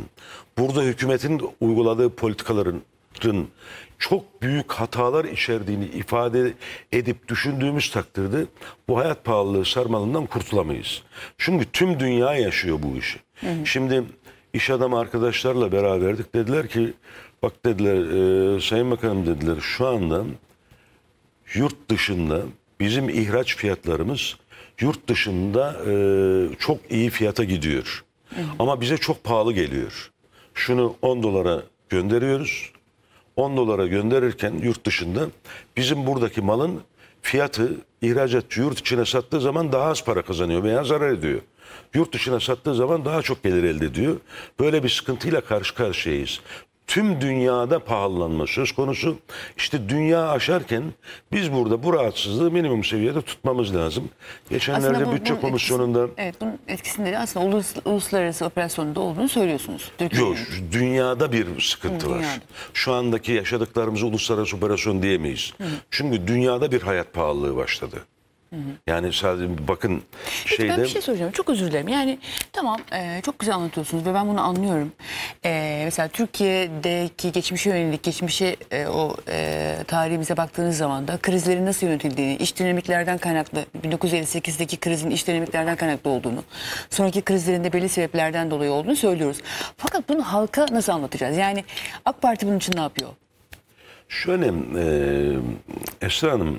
burada hükümetin uyguladığı politikaların çok büyük hatalar içerdiğini ifade edip düşündüğümüz takdirde bu hayat pahalılığı sarmalından kurtulamayız. Çünkü tüm dünya yaşıyor bu işi. Hı hı. Şimdi iş adamı arkadaşlarla beraberdik, dediler ki bak dediler Sayın Bakanım dediler şu anda yurt dışında bizim ihraç fiyatlarımız yurt dışında çok iyi fiyata gidiyor. Hı hı. Ama bize çok pahalı geliyor. Şunu $10 gönderiyoruz. $10 gönderirken yurt dışında bizim buradaki malın fiyatı ihracatçı yurt içine sattığı zaman daha az para kazanıyor veya zarar ediyor. Yurt dışına sattığı zaman daha çok gelir elde ediyor. Böyle bir sıkıntıyla karşı karşıyayız. Tüm dünyada pahalanma söz konusu. İşte dünya aşarken biz burada bu rahatsızlığı minimum seviyede tutmamız lazım. Geçenlerde bütçe komisyonunda... Evet, bunun etkisinde de aslında uluslararası operasyonunda olduğunu söylüyorsunuz. Yok, dünyada bir sıkıntı var. Dünyada. Şu andaki yaşadıklarımızı uluslararası operasyon diyemeyiz. Hı. Çünkü dünyada bir hayat pahalılığı başladı. Yani sadece bakın şeyde... Peki ben bir şey soracağım. Çok özür dilerim. Yani tamam çok güzel anlatıyorsunuz ve ben bunu anlıyorum. Mesela Türkiye'deki geçmişe yönelik, tarihimize baktığınız zaman da krizlerin nasıl yönetildiğini, iç dinamiklerden kaynaklı, 1958'deki krizin iç dinamiklerden kaynaklı olduğunu, sonraki krizlerin de belli sebeplerden dolayı olduğunu söylüyoruz. Fakat bunu halka nasıl anlatacağız? Yani AK Parti bunun için ne yapıyor? Şöyle Esra Hanım,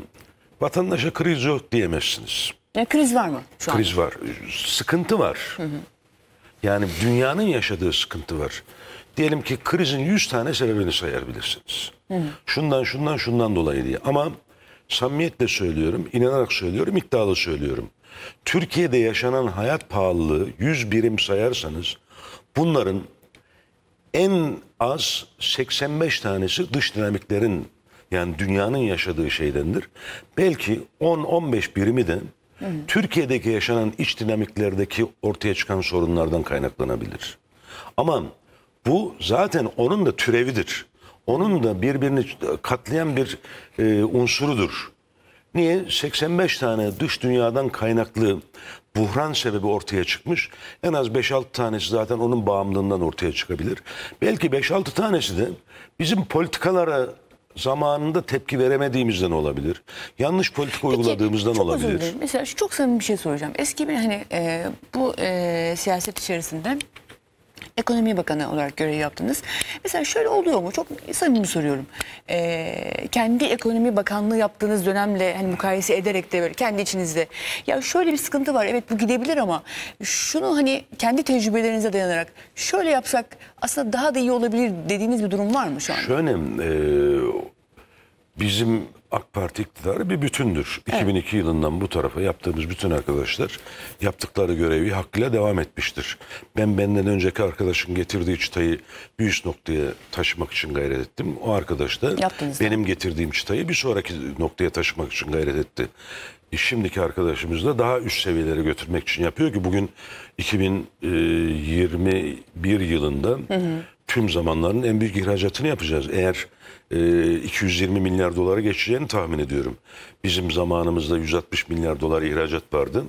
vatandaşa kriz yok diyemezsiniz. Ya kriz var mı? Kriz var. Sıkıntı var. Hı hı. Yani dünyanın yaşadığı sıkıntı var. Diyelim ki krizin 100 tane sebebini sayabilirsiniz. Hı hı. Şundan dolayı diye. Ama samimiyetle söylüyorum, inanarak söylüyorum, iddialı söylüyorum. Türkiye'de yaşanan hayat pahalılığı 100 birim sayarsanız bunların en az 85 tanesi dış dinamiklerin, yani dünyanın yaşadığı şeydendir. Belki 10-15 birimi de Türkiye'deki yaşanan iç dinamiklerdeki ortaya çıkan sorunlardan kaynaklanabilir. Ama bu zaten onun da türevidir. Onun da birbirini katlayan bir unsurudur. Niye? 85 tane dış dünyadan kaynaklı buhran sebebi ortaya çıkmış. En az 5-6 tanesi zaten onun bağımlılığından ortaya çıkabilir. Belki 5-6 tanesi de bizim politikalara zamanında tepki veremediğimizden olabilir. Yanlış politika uyguladığımızdan olabilir. Özür dilerim. Mesela şu çok samimi bir şey soracağım. Eski bir hani bu siyaset içerisinde Ekonomi Bakanı olarak görev yaptınız. Mesela şöyle oluyor mu? Çok samimi soruyorum. Kendi Ekonomi Bakanlığı yaptığınız dönemle hani mukayese ederek de böyle kendi içinizde. Ya şöyle bir sıkıntı var. Evet bu gidebilir ama şunu hani kendi tecrübelerinize dayanarak şöyle yapsak aslında daha da iyi olabilir dediğiniz bir durum var mı şu an? Şöyle bizim AK Parti iktidarı bir bütündür. Evet. 2002 yılından bu tarafa yaptığımız bütün arkadaşlar yaptıkları görevi hakkıyla devam etmiştir. Ben benden önceki arkadaşın getirdiği çıtayı bir üst noktaya taşımak için gayret ettim. O arkadaş da benim getirdiğim çıtayı bir sonraki noktaya taşımak için gayret etti. Şimdiki arkadaşımız da daha üst seviyelere götürmek için yapıyor ki bugün 2021 yılında tüm zamanların en büyük ihracatını yapacağız. Eğer 220 milyar dolara geçeceğini tahmin ediyorum. Bizim zamanımızda 160 milyar dolar ihracat vardı.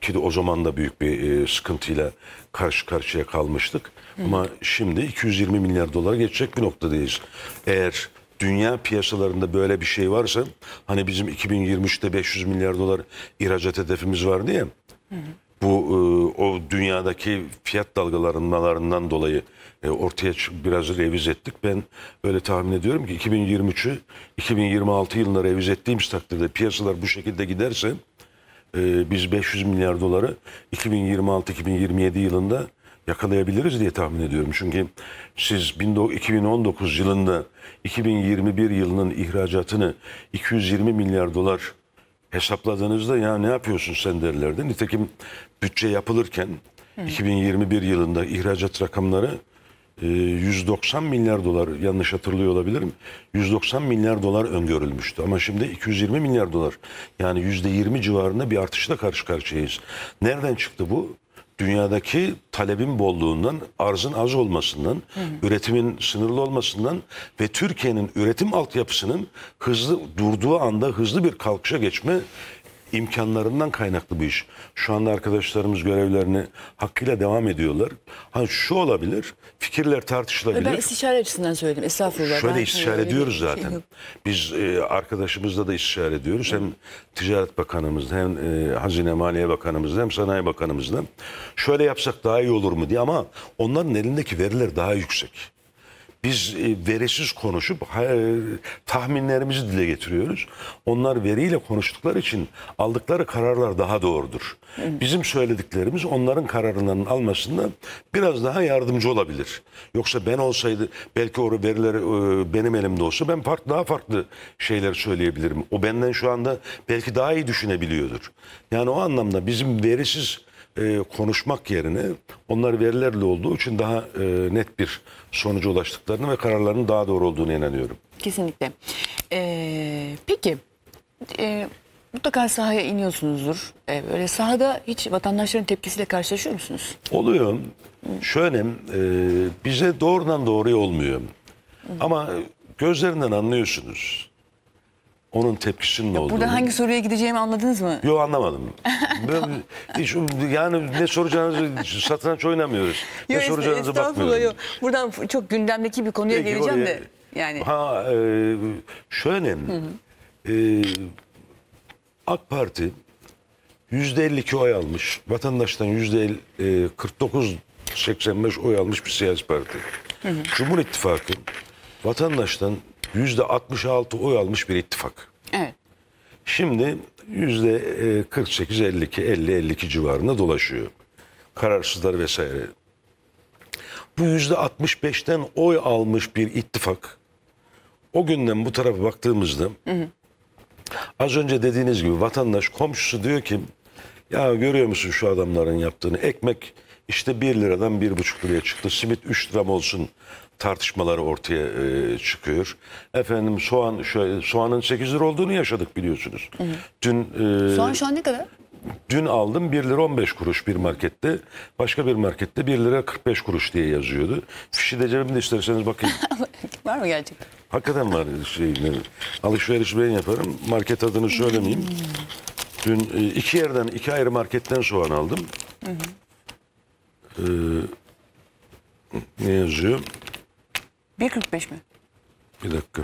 Ki de o zaman da büyük bir sıkıntıyla karşı karşıya kalmıştık. Ama şimdi 220 milyar dolara geçecek bir noktadayız. Eğer dünya piyasalarında böyle bir şey varsa, hani bizim 2023'te 500 milyar dolar ihracat hedefimiz vardı ya, bu o dünyadaki fiyat dalgalanmalarından dolayı ortaya biraz revize ettik. Ben öyle tahmin ediyorum ki 2023'ü 2026 yılında revize ettiğimiz takdirde piyasalar bu şekilde giderse biz 500 milyar doları 2026-2027 yılında yakalayabiliriz diye tahmin ediyorum. Çünkü siz 2019 yılında 2021 yılının ihracatını 220 milyar dolar hesapladığınızda ya ne yapıyorsun sen derlerdi. Nitekim bütçe yapılırken 2021 yılında ihracat rakamları 190 milyar dolar, yanlış hatırlıyor olabilirim, 190 milyar dolar öngörülmüştü. Ama şimdi 220 milyar dolar, yani %20 civarında bir artışla karşı karşıyayız. Nereden çıktı bu? Dünyadaki talebin bolluğundan, arzın az olmasından, üretimin sınırlı olmasından ve Türkiye'nin üretim altyapısının hızlı durduğu anda hızlı bir kalkışa geçme imkanlarından kaynaklı bir iş. Şu anda arkadaşlarımız görevlerini hakkıyla devam ediyorlar. Ha şu olabilir, fikirler tartışılabilir. Ben istişare açısından söyledim. Estağfurullah. Şöyle istişare ediyoruz zaten. Şey biz arkadaşımızla da istişare ediyoruz. Hem Ticaret Bakanımızla, hem Hazine Maliye Bakanımızla, hem Sanayi Bakanımızla. Şöyle yapsak daha iyi olur mu diye, ama onların elindeki veriler daha yüksek. Biz verisiz konuşup tahminlerimizi dile getiriyoruz. Onlar veriyle konuştukları için aldıkları kararlar daha doğrudur. Bizim söylediklerimiz onların kararlarının almasında biraz daha yardımcı olabilir. Yoksa ben olsaydı belki o veriler benim elimde olsa ben daha farklı şeyler söyleyebilirim. O benden şu anda belki daha iyi düşünebiliyordur. Yani o anlamda bizim verisiz konuşmak yerine onlar verilerle olduğu için daha net bir sonuca ulaştıklarını ve kararlarının daha doğru olduğunu inanıyorum. Kesinlikle. Peki mutlaka sahaya iniyorsunuzdur. Böyle sahada hiç vatandaşların tepkisiyle karşılaşıyor musunuz? Oluyor. Şöyle bize doğrudan doğruya olmuyor. Ama gözlerinden anlıyorsunuz. Onun tepkisinin ne olduğunu. Burada hangi soruya gideceğimi anladınız mı? Yok, anlamadım. Yani ne soracağınızı, satranç oynamıyoruz. Ne yo, soracağınızı bakmıyorum. Yo. Buradan çok gündemdeki bir konuya peki, geleceğim oraya, de. Yani. Şöyle AK Parti %52 oy almış. Vatandaştan %49-85 oy almış bir siyasi parti. Cumhur İttifakı vatandaştan %66 oy almış bir ittifak. Evet. Şimdi %48-52 civarında dolaşıyor. Kararsızlar vesaire. Bu %65'ten oy almış bir ittifak. O günden bu tarafa baktığımızda az önce dediğiniz gibi vatandaş, komşusu diyor ki ya görüyor musun şu adamların yaptığını? Ekmek işte 1 liradan 1,5 liraya çıktı. Simit 3 liram olsun tartışmaları ortaya çıkıyor. Efendim soğanın 8 lira olduğunu yaşadık biliyorsunuz. Dün soğan şu an ne kadar? Dün aldım 1 lira 15 kuruş bir markette. Başka bir markette 1 lira 45 kuruş diye yazıyordu. Fişi de cebimde, isterseniz bakayım. Var mı gerçekten? Hakikaten var. Alışveriş ben yaparım. Market adını söylemeyeyim. Dün iki ayrı marketten soğan aldım. Ne yazıyor? 1,45 mi? Bir dakika.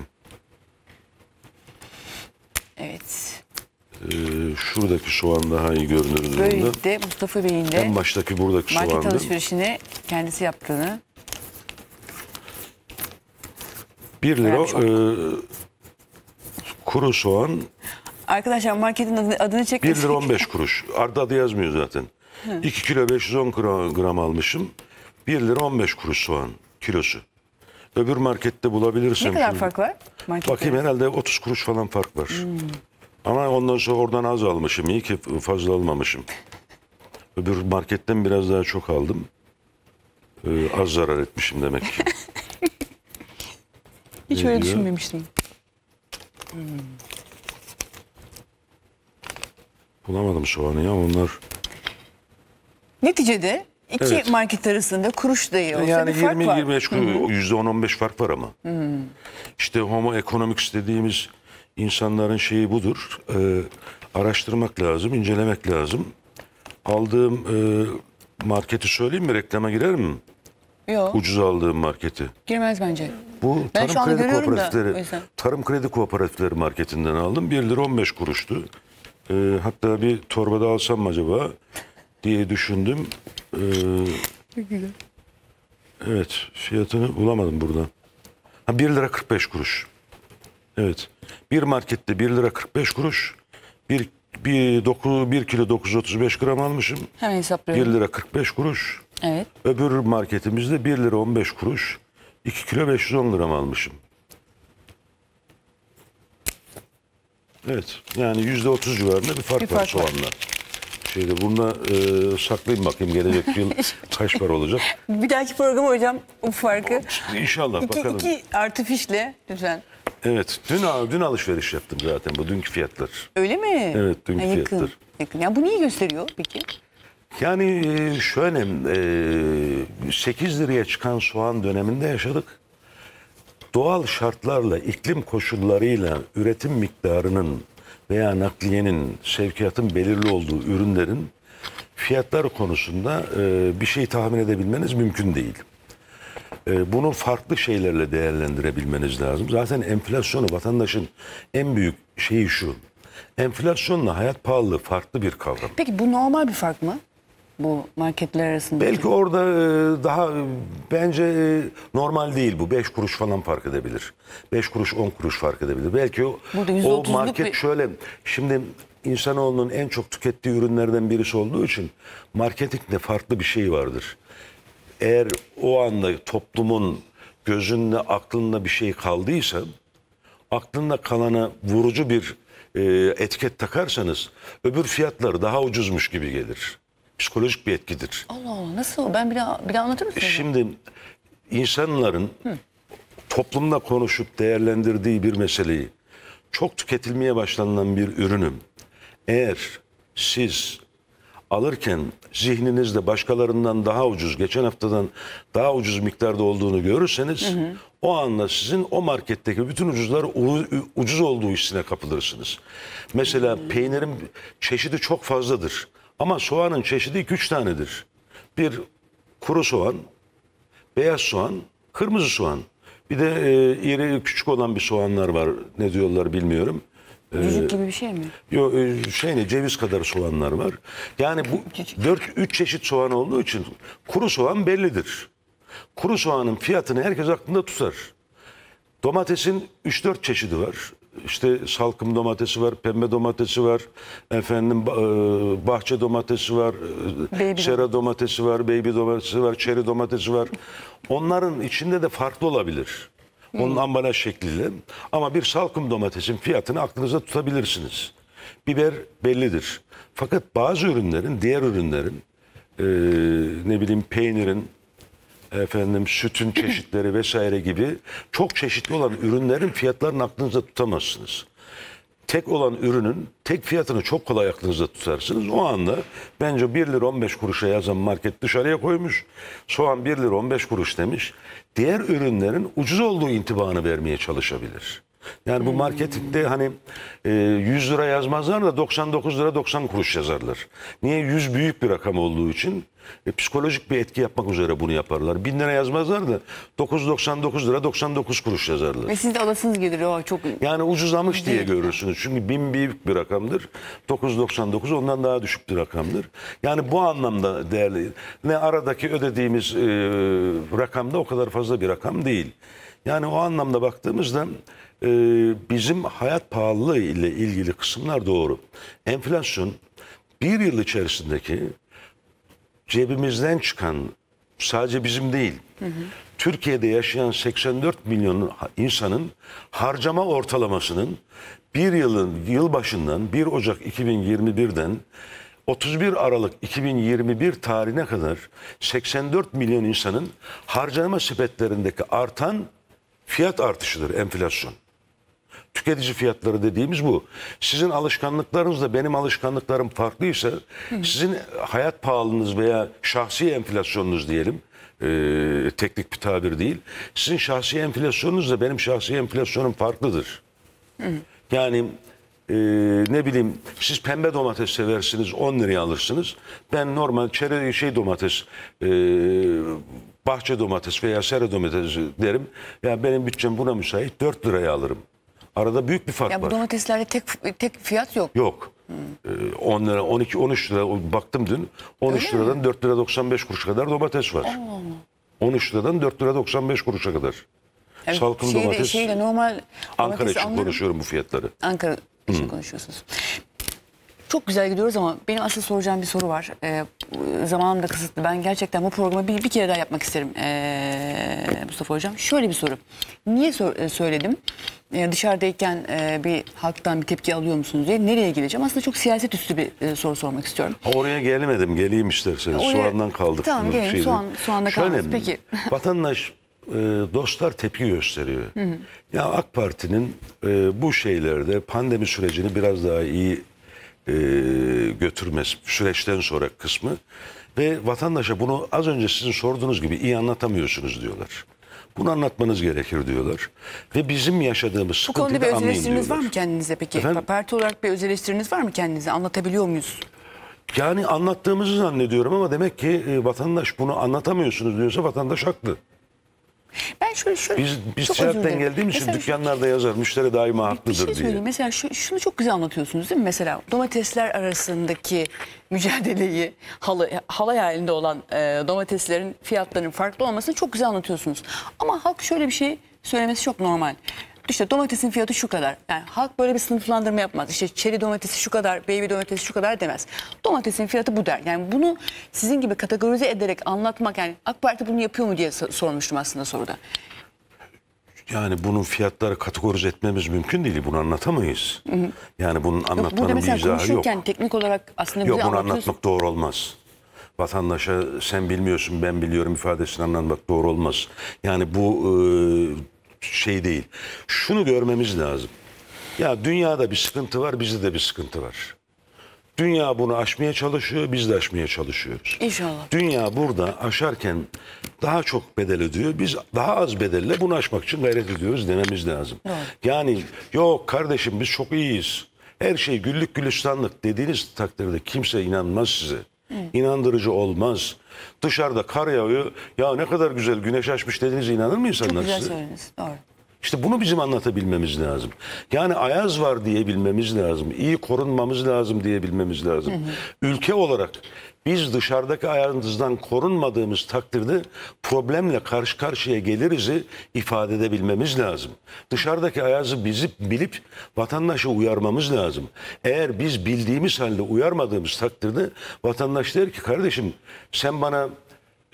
Evet. Şuradaki soğan daha iyi görünür durumda. Böyle de Mustafa Bey'in de en baştaki buradaki soğandı. Market alışverişini kendisi yaptığını. 1 lira kuru soğan. Arkadaşlar marketin adını çekmesin. 1 lira 15 kuruş. Arda adı yazmıyor zaten. Hı. 2 kilo 510 gram almışım. 1 lira 15 kuruş soğan kilosu. Öbür markette bulabilirsem. Ne kadar şimdi fark var? Markette bakayım, herhalde 30 kuruş falan fark var. Hmm. Ama ondan sonra oradan az almışım. İyi ki fazla almamışım. Öbür marketten biraz daha çok aldım. Az zarar etmişim demek ki. Hiç öyle düşünmemiştim. Hmm. Bulamadım soğanı ya onlar. Neticede iki market arasında kuruş dayı olsa yani bir fark var. Yani 20-25 %10-15 fark var ama. Hmm. İşte homo economics dediğimiz insanların şeyi budur. Araştırmak lazım, incelemek lazım. Aldığım marketi söyleyeyim mi? Reklama girer mi? Yok. Ucuz aldığım marketi. Girmez bence. Bu ben tarım kredi kooperatifleri, da, tarım kredi kooperatifleri marketinden aldım. 1 lira 15 kuruştu. Hatta bir torbada alsam mı acaba diye düşündüm. Evet, fiyatını bulamadım burada. Ha, 1 lira 45 kuruş. Evet. Bir markette 1 lira 45 kuruş. 1 kilo 935 gram almışım. Hemen hesaplıyorum. 1 lira 45 kuruş. Evet. Öbür marketimizde 1 lira 15 kuruş. 2 kilo 510 gram almışım. Evet. Yani %30 civarında bir fark var soğanla. Şeyde bunda saklayayım bakayım gelecek yıl kaç para olacak. Bir dahaki programa hocam o farkı. İnşallah bakalım. 2 artı fişle lütfen. Evet. Dün alışveriş yaptım zaten bu dünkü fiyatlar. Öyle mi? Evet, dünkü fiyatlar. Yakın. Yani bu neyi gösteriyor peki? Yani şöyle 8 liraya çıkan soğan döneminde yaşadık. Doğal şartlarla, iklim koşullarıyla üretim miktarının veya nakliyenin, sevkiyatın belirli olduğu ürünlerin fiyatları konusunda bir şey tahmin edebilmeniz mümkün değil. Bunu farklı şeylerle değerlendirebilmeniz lazım. Zaten enflasyonu vatandaşın en büyük şeyi şu. Enflasyonla hayat pahalılığı farklı bir kavram. Peki bu normal bir fark mı? Bu marketler arasında. Belki orada daha bence normal değil bu. 5 kuruş falan fark edebilir. 5 kuruş 10 kuruş fark edebilir. Belki o market şöyle. Şimdi insanoğlunun en çok tükettiği ürünlerden birisi olduğu için marketingde farklı bir şey vardır. Eğer o anda toplumun gözünde, aklında bir şey kaldıysa, aklında kalana vurucu bir etiket takarsanız öbür fiyatlar daha ucuzmuş gibi gelir. Psikolojik bir etkidir. Allah Allah, nasıl? Ben bir daha anlatır mısın? Şimdi insanların toplumda konuşup değerlendirdiği bir meseleyi, çok tüketilmeye başlanılan bir ürünü eğer siz alırken zihninizde başkalarından daha ucuz, geçen haftadan daha ucuz miktarda olduğunu görürseniz o anda sizin o marketteki bütün ucuzlar ucuz olduğu hissine kapılırsınız. Mesela peynirin çeşidi çok fazladır. Ama soğanın çeşidi 2-3 tanedir. Bir kuru soğan, beyaz soğan, kırmızı soğan. Bir de iri küçük olan bir soğanlar var. Ne diyorlar bilmiyorum. Cücük gibi bir şey mi? Yok, ceviz kadar soğanlar var. Yani bu 4-3 çeşit soğan olduğu için kuru soğan bellidir. Kuru soğanın fiyatını herkes aklında tutar. Domatesin 3-4 çeşidi var. İşte salkım domatesi var, pembe domatesi var, efendim bahçe domatesi var, sera domatesi var, baby domatesi var, çeri domatesi var. Onların içinde de farklı olabilir. Onun ambalaj şekliyle. Ama bir salkım domatesin fiyatını aklınıza tutabilirsiniz. Biber bellidir. Fakat bazı ürünlerin, diğer ürünlerin, peynirin, sütün çeşitleri vesaire gibi çok çeşitli olan ürünlerin fiyatlarını aklınızda tutamazsınız. Tek olan ürünün tek fiyatını çok kolay aklınızda tutarsınız. O anda bence 1 lira 15 kuruşa yazan market dışarıya koymuş. Soğan 1 lira 15 kuruş demiş. Diğer ürünlerin ucuz olduğu intibanı vermeye çalışabilir. Yani bu markette 100 lira yazmazlar da 99 lira 90 kuruş yazarlar. Niye? 100 büyük bir rakam olduğu için Psikolojik bir etki yapmak üzere bunu yaparlar. 1000 lira yazmazlar da 999 lira 99 kuruş yazarlar. Ve siz de alasınız gelir o çok. Yani ucuzlamış diye görürsünüz. Çünkü 1000 büyük bir rakamdır. 999 ondan daha düşük bir rakamdır. Yani bu anlamda değerli. Ne aradaki ödediğimiz rakamda o kadar fazla bir rakam değil. Yani o anlamda baktığımızda bizim hayat pahalılığı ile ilgili kısımlar doğru. Enflasyon bir yıl içerisindeki cebimizden çıkan, sadece bizim değil, Türkiye'de yaşayan 84 milyon insanın harcama ortalamasının bir yılın yılbaşından 1 Ocak 2021'den 31 Aralık 2021 tarihine kadar 84 milyon insanın harcama sepetlerindeki artan fiyat artışıdır enflasyon. Tüketici fiyatları dediğimiz bu. Sizin alışkanlıklarınızla benim alışkanlıklarım farklıysa sizin hayat pahalılığınız veya şahsi enflasyonunuz diyelim, teknik bir tabir değil. Sizin şahsi enflasyonunuzla benim şahsi enflasyonum farklıdır. Yani ne bileyim, siz pembe domates seversiniz 10 liraya alırsınız. Ben normal domates, bahçe domates veya sera domates derim. Ya benim bütçem buna müsait 4 liraya alırım. Arada büyük bir fark var. Ya bu domateslerde tek fiyat yok. Yok. 10 lira, 12, 13 lira baktım dün. 13 öyle liradan mi? 4 lira 95 kuruşa kadar domates var. Allah Allah. 13 liradan 4 lira 95 kuruşa kadar. Evet, salkım domates. Normal Ankara için konuşuyorum bu fiyatları. Ankara için konuşuyorsunuz. Çok güzel gidiyoruz ama benim asıl soracağım bir soru var. Zamanım da kısıtlı. Ben gerçekten bu programı bir kere daha yapmak isterim Mustafa Hocam. Şöyle bir soru. Niye söyledim? Dışarıdayken bir halktan bir tepki alıyor musunuz diye. Nereye geleceğim? Aslında çok siyaset üstü bir soru sormak istiyorum. Oraya gelemedim. Geleyim isterseniz. Oraya... Soğandan kaldık. Tamam gelin. Soğanda kaldık. Peki. Vatandaş, dostlar tepki gösteriyor. Ya AK Parti'nin bu şeylerde pandemi sürecini biraz daha iyi götürmez süreçten sonra kısmı ve vatandaşa bunu az önce sizin sorduğunuz gibi iyi anlatamıyorsunuz diyorlar. Bunu anlatmanız gerekir diyorlar. Ve bizim yaşadığımız sıkıntıyı anlayın diyorlar. Bu konuda bir öz eleştiriniz var mı kendinize peki? Efendim? Parti olarak bir öz eleştiriniz var mı kendinize? Anlatabiliyor muyuz? Yani anlattığımızı zannediyorum ama demek ki vatandaş bunu anlatamıyorsunuz diyorsa vatandaş haklı. Ben şöyle biz seyahatten geldiğimiz için dükkanlarda yazar müşteri daima haklıdır diye. Söyleyeyim. Mesela şunu çok güzel anlatıyorsunuz değil mi? Mesela domatesler arasındaki mücadeleyi halay halinde olan domateslerin fiyatlarının farklı olmasını çok güzel anlatıyorsunuz. Ama halk şöyle bir şey söylemesi çok normal. İşte domatesin fiyatı şu kadar. Yani halk böyle bir sınıflandırma yapmaz. İşte çeri domatesi şu kadar, baby domatesi şu kadar demez. Domatesin fiyatı bu der. Yani bunu sizin gibi kategorize ederek anlatmak, yani AK Parti bunu yapıyor mu diye sormuştum aslında soruda. Yani bunun fiyatları kategorize etmemiz mümkün değil. Bunu anlatamayız. Yani bunun anlatmanın bir izahı yok. Teknik olarak aslında yok, bunu anlatmak doğru olmaz. Vatandaşa sen bilmiyorsun ben biliyorum ifadesini anlatmak doğru olmaz. Yani bu... şey değil. Şunu görmemiz lazım. Ya dünyada bir sıkıntı var, bizde de bir sıkıntı var. Dünya bunu aşmaya çalışıyor, biz de aşmaya çalışıyoruz. İnşallah. Dünya burada aşarken daha çok bedel ödüyor. Biz daha az bedelle bunu aşmak için gayret ediyoruz dememiz lazım. Evet. Yani yok kardeşim biz çok iyiyiz. Her şey güllük gülistanlık dediğiniz takdirde kimse inanmaz size. İnandırıcı olmaz. Dışarıda kar yağıyor. Ya ne kadar güzel güneş açmış dediğinize inanır mı insanlar? Çok güzel söylediniz. Doğru. İşte bunu bizim anlatabilmemiz lazım. Yani ayaz var diyebilmemiz lazım. İyi korunmamız lazım diyebilmemiz lazım. Ülke olarak biz dışarıdaki ayazdan korunmadığımız takdirde problemle karşı karşıya gelirizi ifade edebilmemiz lazım. Dışarıdaki ayazı bizi bilip vatandaşı uyarmamız lazım. Eğer biz bildiğimiz halde uyarmadığımız takdirde vatandaş der ki kardeşim sen bana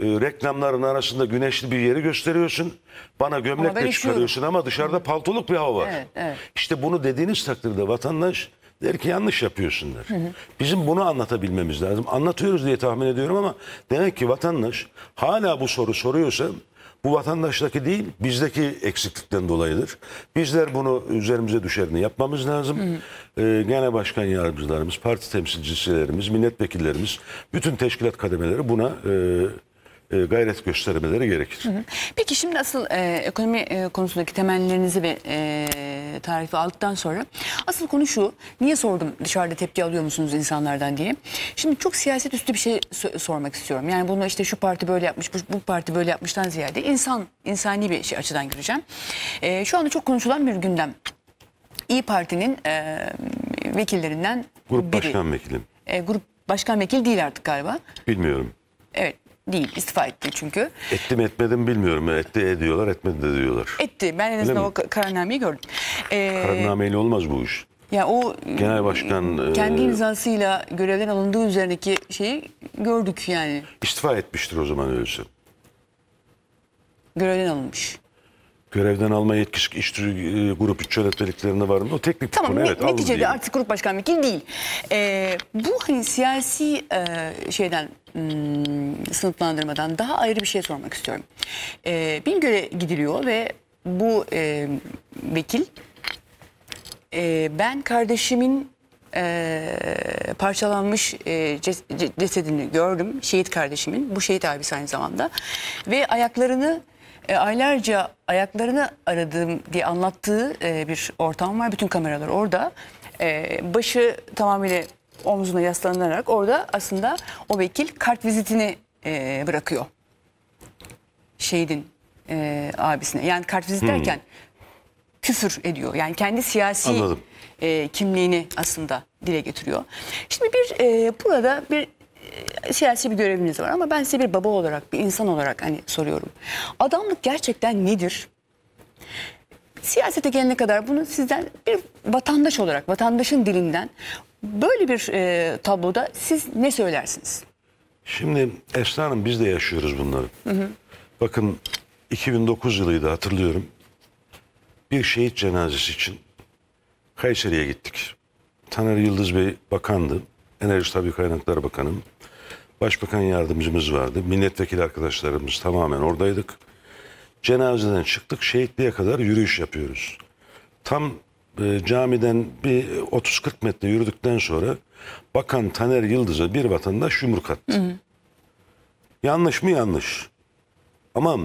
reklamların arasında güneşli bir yeri gösteriyorsun. Bana gömlekle çıkarıyorsun ama dışarıda paltoluk bir hava var. Evet, evet. İşte bunu dediğiniz takdirde vatandaş der ki yanlış yapıyorsun der. Bizim bunu anlatabilmemiz lazım. Anlatıyoruz diye tahmin ediyorum ama demek ki vatandaş hala bu soru soruyorsa bu vatandaştaki değil bizdeki eksiklikten dolayıdır. Bizler bunu üzerimize düşerini yapmamız lazım. Genel başkan yardımcılarımız, parti temsilcilerimiz, milletvekillerimiz bütün teşkilat kademeleri buna gayret göstermeleri gerekir. Peki şimdi asıl ekonomi konusundaki temennilerinizi ve tarifi aldıktan sonra asıl konu şu. Niye sordum dışarıda tepki alıyor musunuz insanlardan diye. Şimdi çok siyaset üstü bir şey sormak istiyorum. Yani bunu işte şu parti böyle yapmış, bu parti böyle yapmıştan ziyade insani bir şey açıdan göreceğim. Şu anda çok konuşulan bir gündem. İyi Parti'nin vekillerinden Grup başkan vekili değil artık galiba. Bilmiyorum. Evet. Değil, istifa etti çünkü. Etti mi etmedim bilmiyorum. Etti diyorlar, etmedi de diyorlar. Etti. Ben en azından o kararnameyi gördüm. Kararnameyle olmaz bu iş. Ya o genel başkan kendi imzasıyla görevden alındığı üzerindeki şeyi gördük yani. İstifa etmiştir o zaman öyleyse. Görevden alınmış. Görevden alma yetkisi grup iç yönetmeliklerinde var mı? O teknik tamam, konu. Evet, neticede artık grup başkan vekili değil. Bu hani siyasi sınıflandırmadan daha ayrı bir şey sormak istiyorum. Bingöl'e gidiliyor ve bu vekil ben kardeşimin parçalanmış cesedini gördüm. Şehit kardeşimin. Bu şehit abisi aynı zamanda. Ve aylarca ayaklarını aradım diye anlattığı bir ortam var. Bütün kameralar orada. Başı tamamıyla omzuna yaslanarak orada aslında o vekil kartvizitini bırakıyor. Şehidin abisine. Yani kartvizit derken küfür ediyor. Yani kendi siyasi kimliğini aslında dile getiriyor. Şimdi burada siyasi bir göreviniz var ama ben size bir baba olarak, bir insan olarak hani soruyorum. Adamlık gerçekten nedir? Siyasete gelene kadar bunu sizden bir vatandaş olarak, vatandaşın dilinden böyle bir tabloda siz ne söylersiniz? Şimdi Esra Hanım biz de yaşıyoruz bunları. Bakın 2009 yılıydı hatırlıyorum. Bir şehit cenazesi için Kayseri'ye gittik. Taner Yıldız Bey bakandı. Enerji Tabii Kaynaklar Bakanım, Başbakan Yardımcımız vardı. Milletvekili arkadaşlarımız tamamen oradaydık. Cenazeden çıktık, şehitliğe kadar yürüyüş yapıyoruz. Tam camiden bir 30-40 metre yürüdükten sonra Bakan Taner Yıldız'a bir vatandaş yumruk attı. Yanlış mı? Yanlış. Ama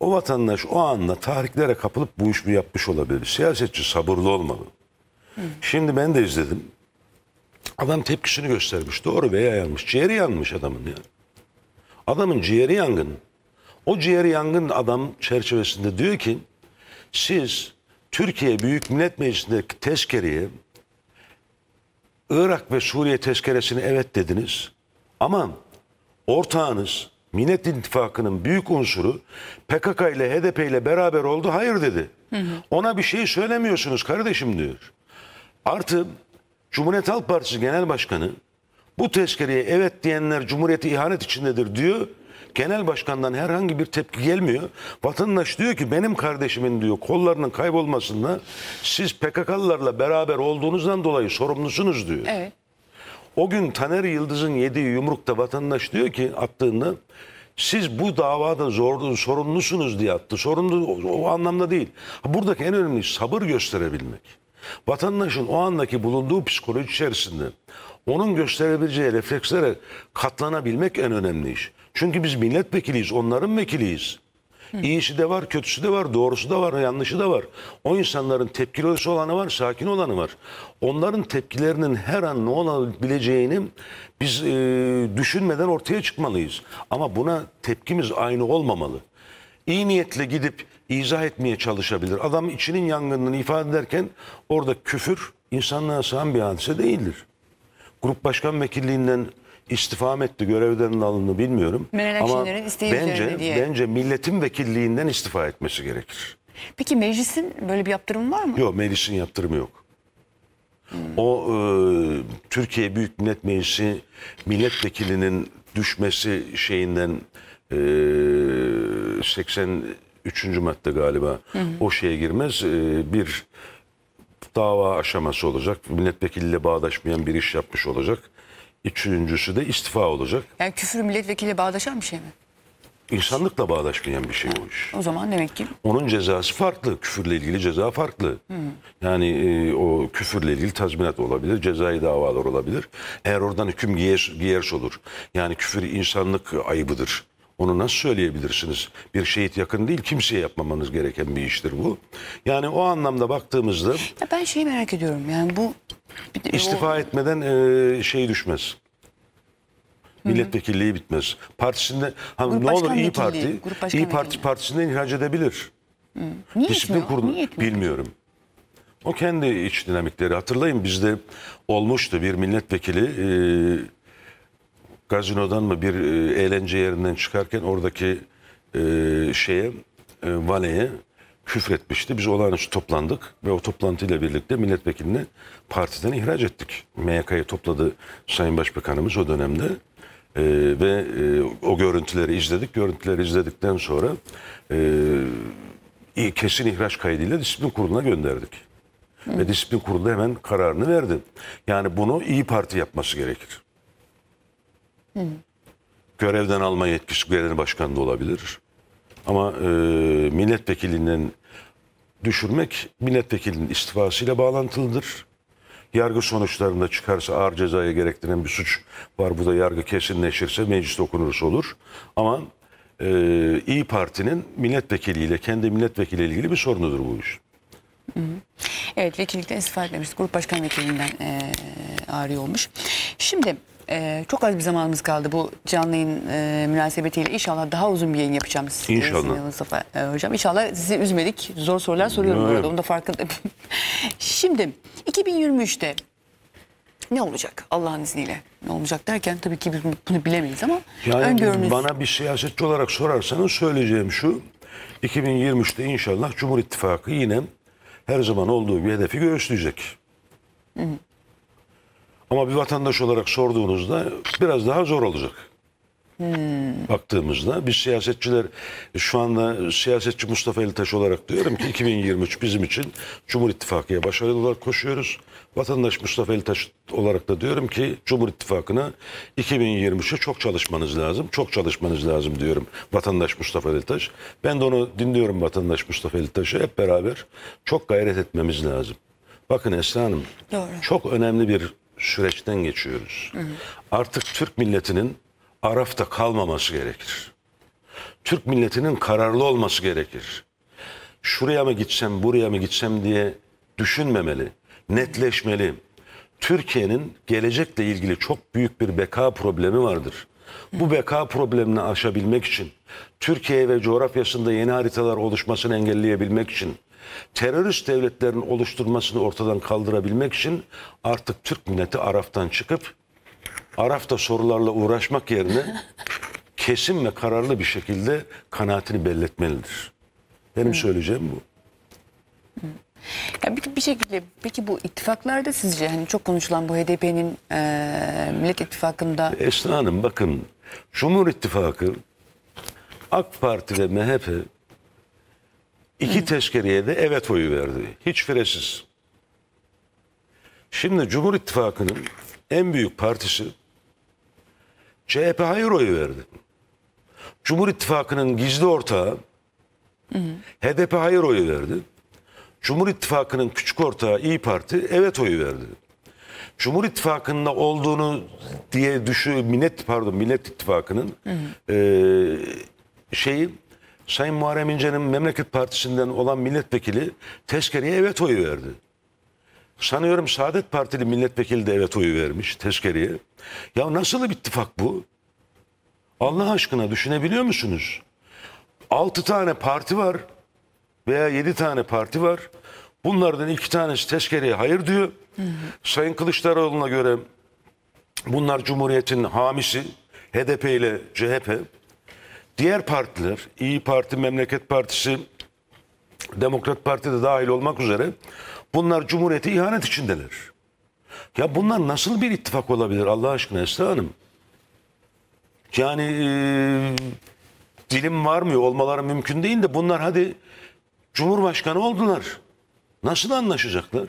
o vatandaş o anda tahriklere kapılıp bu işi yapmış olabilir. Siyasetçi sabırlı olmalı. Şimdi ben de izledim. Adam tepkisini göstermiş. Doğru veya yanlış. Ciğeri yanmış adamın ya. Adamın ciğeri yangın. O ciğeri yangın adam çerçevesinde diyor ki siz Türkiye Büyük Millet Meclisi'ndeki tezkereye Irak ve Suriye tezkeresine evet dediniz. Ama ortağınız Millet İttifakı'nın büyük unsuru PKK ile HDP ile beraber oldu. Hayır dedi. Ona bir şey söylemiyorsunuz kardeşim diyor. Artı Cumhuriyet Halk Partisi Genel Başkanı bu tezkereye evet diyenler Cumhuriyet'e ihanet içindedir diyor. Genel Başkan'dan herhangi bir tepki gelmiyor. Vatandaş diyor ki benim kardeşimin diyor kollarının kaybolmasında siz PKK'lılarla beraber olduğunuzdan dolayı sorumlusunuz diyor. Evet. O gün Taner Yıldız'ın yediği yumrukta vatandaş diyor ki attığında siz bu davada sorumlusunuz diye attı. Sorumlu o anlamda değil. Buradaki en önemli sabır gösterebilmek. Vatandaşın o andaki bulunduğu psikoloji içerisinde onun gösterebileceği reflekslere katlanabilmek en önemli iş. Çünkü biz milletvekiliyiz, onların vekiliyiz. İyisi de var, kötüsü de var, doğrusu da var, yanlışı da var. O insanların tepkilisi olanı var, sakin olanı var. Onların tepkilerinin her an ne olabileceğini biz düşünmeden ortaya çıkmalıyız. Ama buna tepkimiz aynı olmamalı. İyi niyetle gidip izah etmeye çalışabilir. Adam içinin yangınını ifade ederken orada küfür insanlığa sığan bir hadise değildir. Grup başkan vekilliğinden istifam etti, görevden alındı bilmiyorum. Meral Akşener'in isteği üzerine diye. Bence milletin vekilliğinden istifa etmesi gerekir. Peki meclisin böyle bir yaptırımı var mı? Yok, meclisin yaptırımı yok. O Türkiye Büyük Millet Meclisi milletvekilinin düşmesi şeyinden 83. madde galiba o şeye girmez. Bir dava aşaması olacak. Milletvekiliyle bağdaşmayan bir iş yapmış olacak. Üçüncüsü de istifa olacak. Yani küfür milletvekiliyle bağdaşan bir şey mi? İnsanlıkla bağdaşmayan bir şey o iş. O zaman demek ki? Onun cezası farklı. Küfürle ilgili ceza farklı. Yani o küfürle ilgili tazminat olabilir, cezai davalar olabilir. Eğer oradan hüküm giyerse olur. Yani küfür insanlık ayıbıdır. Onu nasıl söyleyebilirsiniz? Bir şehit yakın değil, kimseye yapmamanız gereken bir iştir bu. Yani o anlamda baktığımızda... Ya ben şeyi merak ediyorum yani bu... İstifa etmeden şey düşmez. Milletvekilliği bitmez. Partisinde ne olur İyi Parti, İyi Parti partisinden ihraç edebilir. Niye disiplin kurulu bilmiyorum. O kendi iç dinamikleri. Hatırlayın bizde olmuştu bir milletvekili gazinodan mı bir eğlence yerinden çıkarken oradaki valeye küfretmişti. Biz olağanüstü toplandık ve o toplantıyla birlikte milletvekilini partiden ihraç ettik. MYK'yı topladı Sayın Başbakanımız o dönemde ve o görüntüleri izledik. Görüntüleri izledikten sonra kesin ihraç kaydıyla disiplin kuruluna gönderdik. Ve disiplin kurulu hemen kararını verdi. Yani bunu İyi Parti yapması gerekir. Görevden alma yetkisi genel başkan da olabilir. Ama milletvekilinden düşürmek milletvekilinin istifasıyla bağlantılıdır. Yargı sonuçlarında çıkarsa ağır cezaya gerektiren bir suç var. Bu da yargı kesinleşirse mecliste okunursa olur. Ama İyi Parti'nin milletvekiliyle, kendi milletvekiliyle ilgili bir sorunudur bu iş. Evet, vekillikten istifa etmemişti. Grup başkan vekilinden ağrı olmuş. Şimdi... çok az bir zamanımız kaldı bu canlı yayın münasebetiyle. İnşallah daha uzun bir yayın yapacağım size. İnşallah. Mustafa Hocam. İnşallah sizi üzmedik. Zor sorular soruyorum burada. Onu da farkındayım. Şimdi 2023'te ne olacak Allah'ın izniyle? Ne olacak derken tabii ki biz bunu bilemeyiz ama yani öngörünüz... Bana bir siyasetçi olarak sorarsanız söyleyeceğim şu. 2023'te inşallah Cumhur İttifakı yine her zaman olduğu bir hedefi göğüsleyecek. Hı hı. Ama bir vatandaş olarak sorduğunuzda biraz daha zor olacak. Baktığımızda biz siyasetçiler şu anda siyasetçi Mustafa Elitaş olarak diyorum ki 2023 bizim için Cumhur İttifakı'ya başarılı olarak koşuyoruz. Vatandaş Mustafa Elitaş olarak da diyorum ki Cumhur İttifakı'na 2023'e çok çalışmanız lazım. Çok çalışmanız lazım diyorum vatandaş Mustafa Elitaş. Ben de onu dinliyorum vatandaş Mustafa Elitaş'a. Hep beraber çok gayret etmemiz lazım. Bakın Esra Hanım, doğru, çok önemli bir süreçten geçiyoruz. Artık Türk milletinin Arafta kalmaması gerekir. Türk milletinin kararlı olması gerekir. Şuraya mı gitsem, buraya mı gitsem diye düşünmemeli, netleşmeli. Türkiye'nin gelecekle ilgili çok büyük bir beka problemi vardır. Bu beka problemini aşabilmek için, Türkiye ve coğrafyasında yeni haritalar oluşmasını engelleyebilmek için, terörist devletlerin oluşturmasını ortadan kaldırabilmek için artık Türk milleti Araf'tan çıkıp Arafta sorularla uğraşmak yerine kesin ve kararlı bir şekilde kanaatini belli etmelidir. Benim söyleyeceğim bu. Yani bir şekilde peki bu ittifaklarda sizce hani çok konuşulan bu HDP'nin Millet İttifakı'nda... Esra Hanım bakın Cumhur İttifakı, AK Parti ve MHP İki tezkereye de evet oyu verdi. Hiç firesiz. Şimdi Cumhur İttifakı'nın en büyük partisi CHP hayır oyu verdi. Cumhur İttifakı'nın gizli ortağı HDP hayır oyu verdi. Cumhur İttifakı'nın küçük ortağı İyi Parti evet oyu verdi. Cumhur İttifakı'nda olduğunu diye Millet İttifakı'nın Sayın Muharrem İnce'nin Memleket Partisi'nden olan milletvekili tezkereye evet oyu verdi. Sanıyorum Saadet Partili milletvekili de evet oyu vermiş tezkereye. Ya nasıl bir ittifak bu? Allah aşkına düşünebiliyor musunuz? 6 tane parti var veya 7 tane parti var. Bunlardan 2 tanesi tezkereye hayır diyor. Sayın Kılıçdaroğlu'na göre bunlar Cumhuriyet'in hamisi, HDP ile CHP. Diğer partiler, İyi Parti, Memleket Partisi, Demokrat Parti de dahil olmak üzere bunlar Cumhuriyet'e ihanet içindeler. Ya bunlar nasıl bir ittifak olabilir Allah aşkına Esra Hanım? Yani dilim varmıyor, olmaları mümkün değil de bunlar hadi Cumhurbaşkanı oldular. Nasıl anlaşacaklar?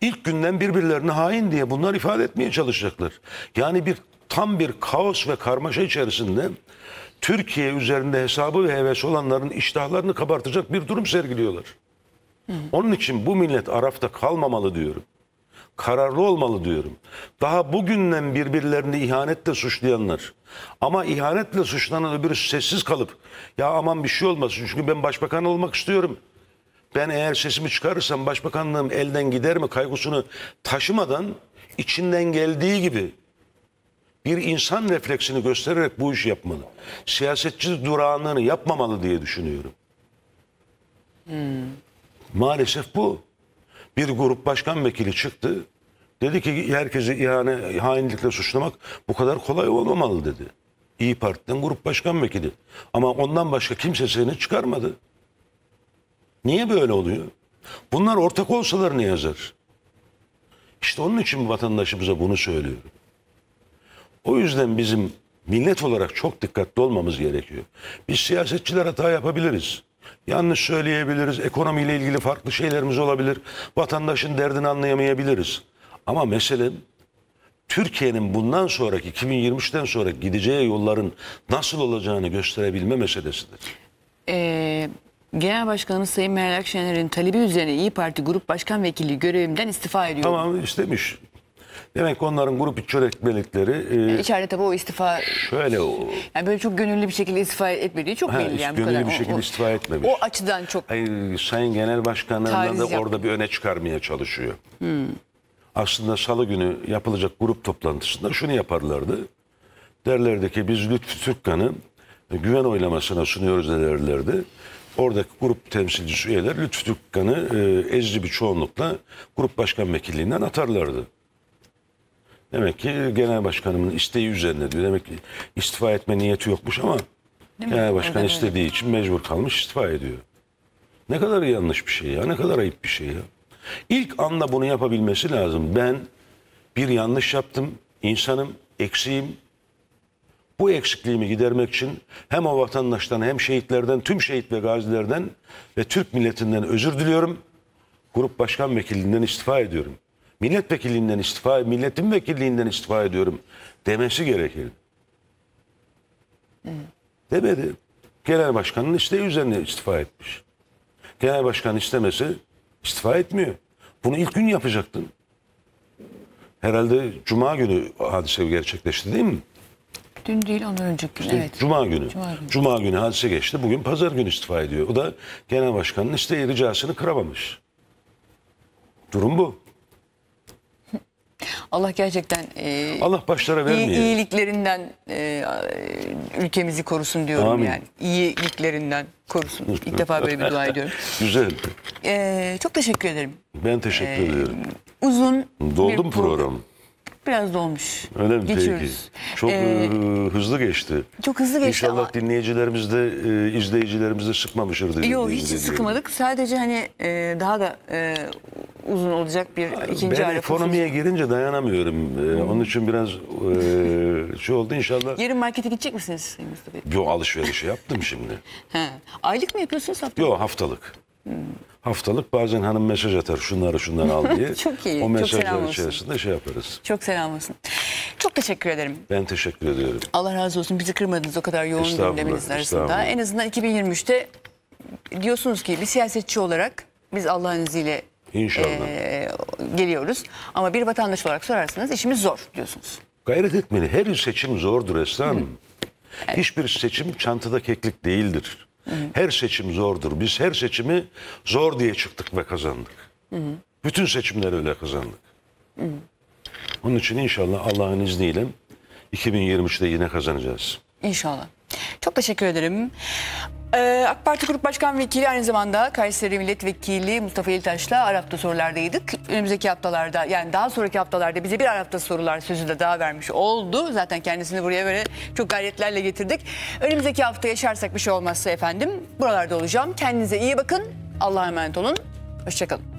İlk günden birbirlerine hain diye bunlar ifade etmeye çalışacaklar. Yani tam bir kaos ve karmaşa içerisinde... Türkiye üzerinde hesabı ve hevesi olanların iştahlarını kabartacak bir durum sergiliyorlar. Onun için bu millet Araf'ta kalmamalı diyorum. kararlı olmalı diyorum. Daha bugünden birbirlerini ihanetle suçlayanlar, ama ihanetle suçlanan öbürü sessiz kalıp ya aman bir şey olmasın çünkü ben başbakan olmak istiyorum, ben eğer sesimi çıkarırsam başbakanlığım elden gider mi kaygısını taşımadan içinden geldiği gibi bir insan refleksini göstererek bu işi yapmalı. Siyasetçi durağanlığını yapmamalı diye düşünüyorum. Maalesef bu. Bir grup başkan vekili çıktı. Dedi ki herkesi hainlikle suçlamak bu kadar kolay olmamalı dedi. İyi Parti'den grup başkan vekili. Ama ondan başka kimse seni çıkarmadı. Niye böyle oluyor? Bunlar ortak olsalar ne yazar? İşte onun için vatandaşımıza bunu söylüyorum. O yüzden bizim millet olarak çok dikkatli olmamız gerekiyor. Biz siyasetçiler hata yapabiliriz. Yanlış söyleyebiliriz, ekonomiyle ilgili farklı şeylerimiz olabilir, vatandaşın derdini anlayamayabiliriz. Ama mesele Türkiye'nin bundan sonraki 2023'ten sonra gideceği yolların nasıl olacağını gösterebilme meselesidir. Genel Başkanımız Sayın Meral Akşener'in talebi üzerine İyi Parti Grup Başkan Vekili görevimden istifa ediyor. Tamam, istemiş. Demek ki onların grup içi yönetmelikleri... içeride tabii o istifa... Şöyle o... Yani böyle çok gönüllü bir şekilde istifa etmediği çok belli. Yani gönüllü bir şekilde istifa etmemiş. O açıdan çok... Hayır, Sayın Genel Başkanlarından da orada bir öne çıkarmaya çalışıyor. Aslında salı günü yapılacak grup toplantısında şunu yaparlardı. Derlerdi ki biz Lütfü Türkkan'ı güven oylamasına sunuyoruz derlerdi. Oradaki grup temsilcisi üyeler Lütfü Türkkan'ı ezici bir çoğunlukla grup başkan vekilliğinden atarlardı. Demek ki genel başkanımın isteği üzerine diyor. Demek ki istifa etme niyeti yokmuş ama genel başkan evet, istediği evet. için mecbur kalmış istifa ediyor. Ne kadar yanlış bir şey ya. Ne kadar ayıp bir şey ya. İlk anda bunu yapabilmesi lazım. Ben bir yanlış yaptım. İnsanım, eksiğim. Bu eksikliğimi gidermek için hem o vatandaştan hem şehitlerden, tüm şehit ve gazilerden ve Türk milletinden özür diliyorum. Grup başkan vekilinden istifa ediyorum. Milletvekilliğinden istifa, milletin vekilliğinden istifa ediyorum demesi gerekir. Demedi. Genel başkanın isteği üzerine istifa etmiş. Genel başkan istemesi istifa etmiyor. Bunu ilk gün yapacaktın. Herhalde cuma günü hadise gerçekleşti değil mi? Dün değil, ondan önceki gün. İşte evet. Cuma günü hadise geçti. Bugün pazar günü istifa ediyor. O da genel başkanın isteği, ricasını kıramamış. Durum bu. Allah gerçekten Allah başlara vermiyor. İyiliklerinden ülkemizi korusun diyorum. Amin. Yani. İyiliklerinden korusun. İlk defa böyle bir dua ediyorum. Güzel. Çok teşekkür ederim. Ben teşekkür ediyorum. Uzun. Doldu mu program? Biraz dolmuş. Öyle mi? Geçiyoruz. Peki. Çok hızlı geçti. Çok hızlı geçti. İnşallah ama... dinleyicilerimiz de izleyicilerimiz de sıkmamıştır. Yok, hiç sıkmadık. Sadece hani daha da uzun olacak bir ikinci ara. Ben ekonomiye girince dayanamıyorum. Onun için biraz şey oldu inşallah. Yarın markete gidecek misiniz Mustafa Bey? Yok, alışverişi yaptım şimdi. He. Aylık mı yapıyorsunuz? Haftalık? Yok, haftalık. Haftalık bazen hanım mesaj atar şunları al diye. Çok iyi. O mesajlar içerisinde şey yaparız. Çok selam olsun. Çok teşekkür ederim. Ben teşekkür ediyorum. Allah razı olsun, bizi kırmadınız o kadar yoğun gündeminizin arasında. En azından 2023'te diyorsunuz ki bir siyasetçi olarak biz Allah'ın izniyle İnşallah. Geliyoruz. Ama bir vatandaş olarak sorarsanız işimiz zor diyorsunuz. Gayret etmeli. Her seçim zordur Esra Hanım. Evet. Hiçbir seçim çantada keklik değildir. Her seçim zordur. Biz her seçimi zor diye çıktık ve kazandık. Bütün seçimleri öyle kazandık. Onun için inşallah Allah'ın izniyle 2023'te yine kazanacağız. İnşallah. Çok teşekkür ederim. AK Parti Grup Başkan Vekili aynı zamanda Kayseri Milletvekili Mustafa Elitaş'la Arafta Sorular'daydık. Önümüzdeki haftalarda, yani daha sonraki haftalarda bize bir Arafta Sorular sözü de daha vermiş oldu. Zaten kendisini buraya böyle çok gayretlerle getirdik. Önümüzdeki hafta yaşarsak bir şey olmazsa efendim buralarda olacağım. Kendinize iyi bakın. Allah'a emanet olun. Hoşçakalın.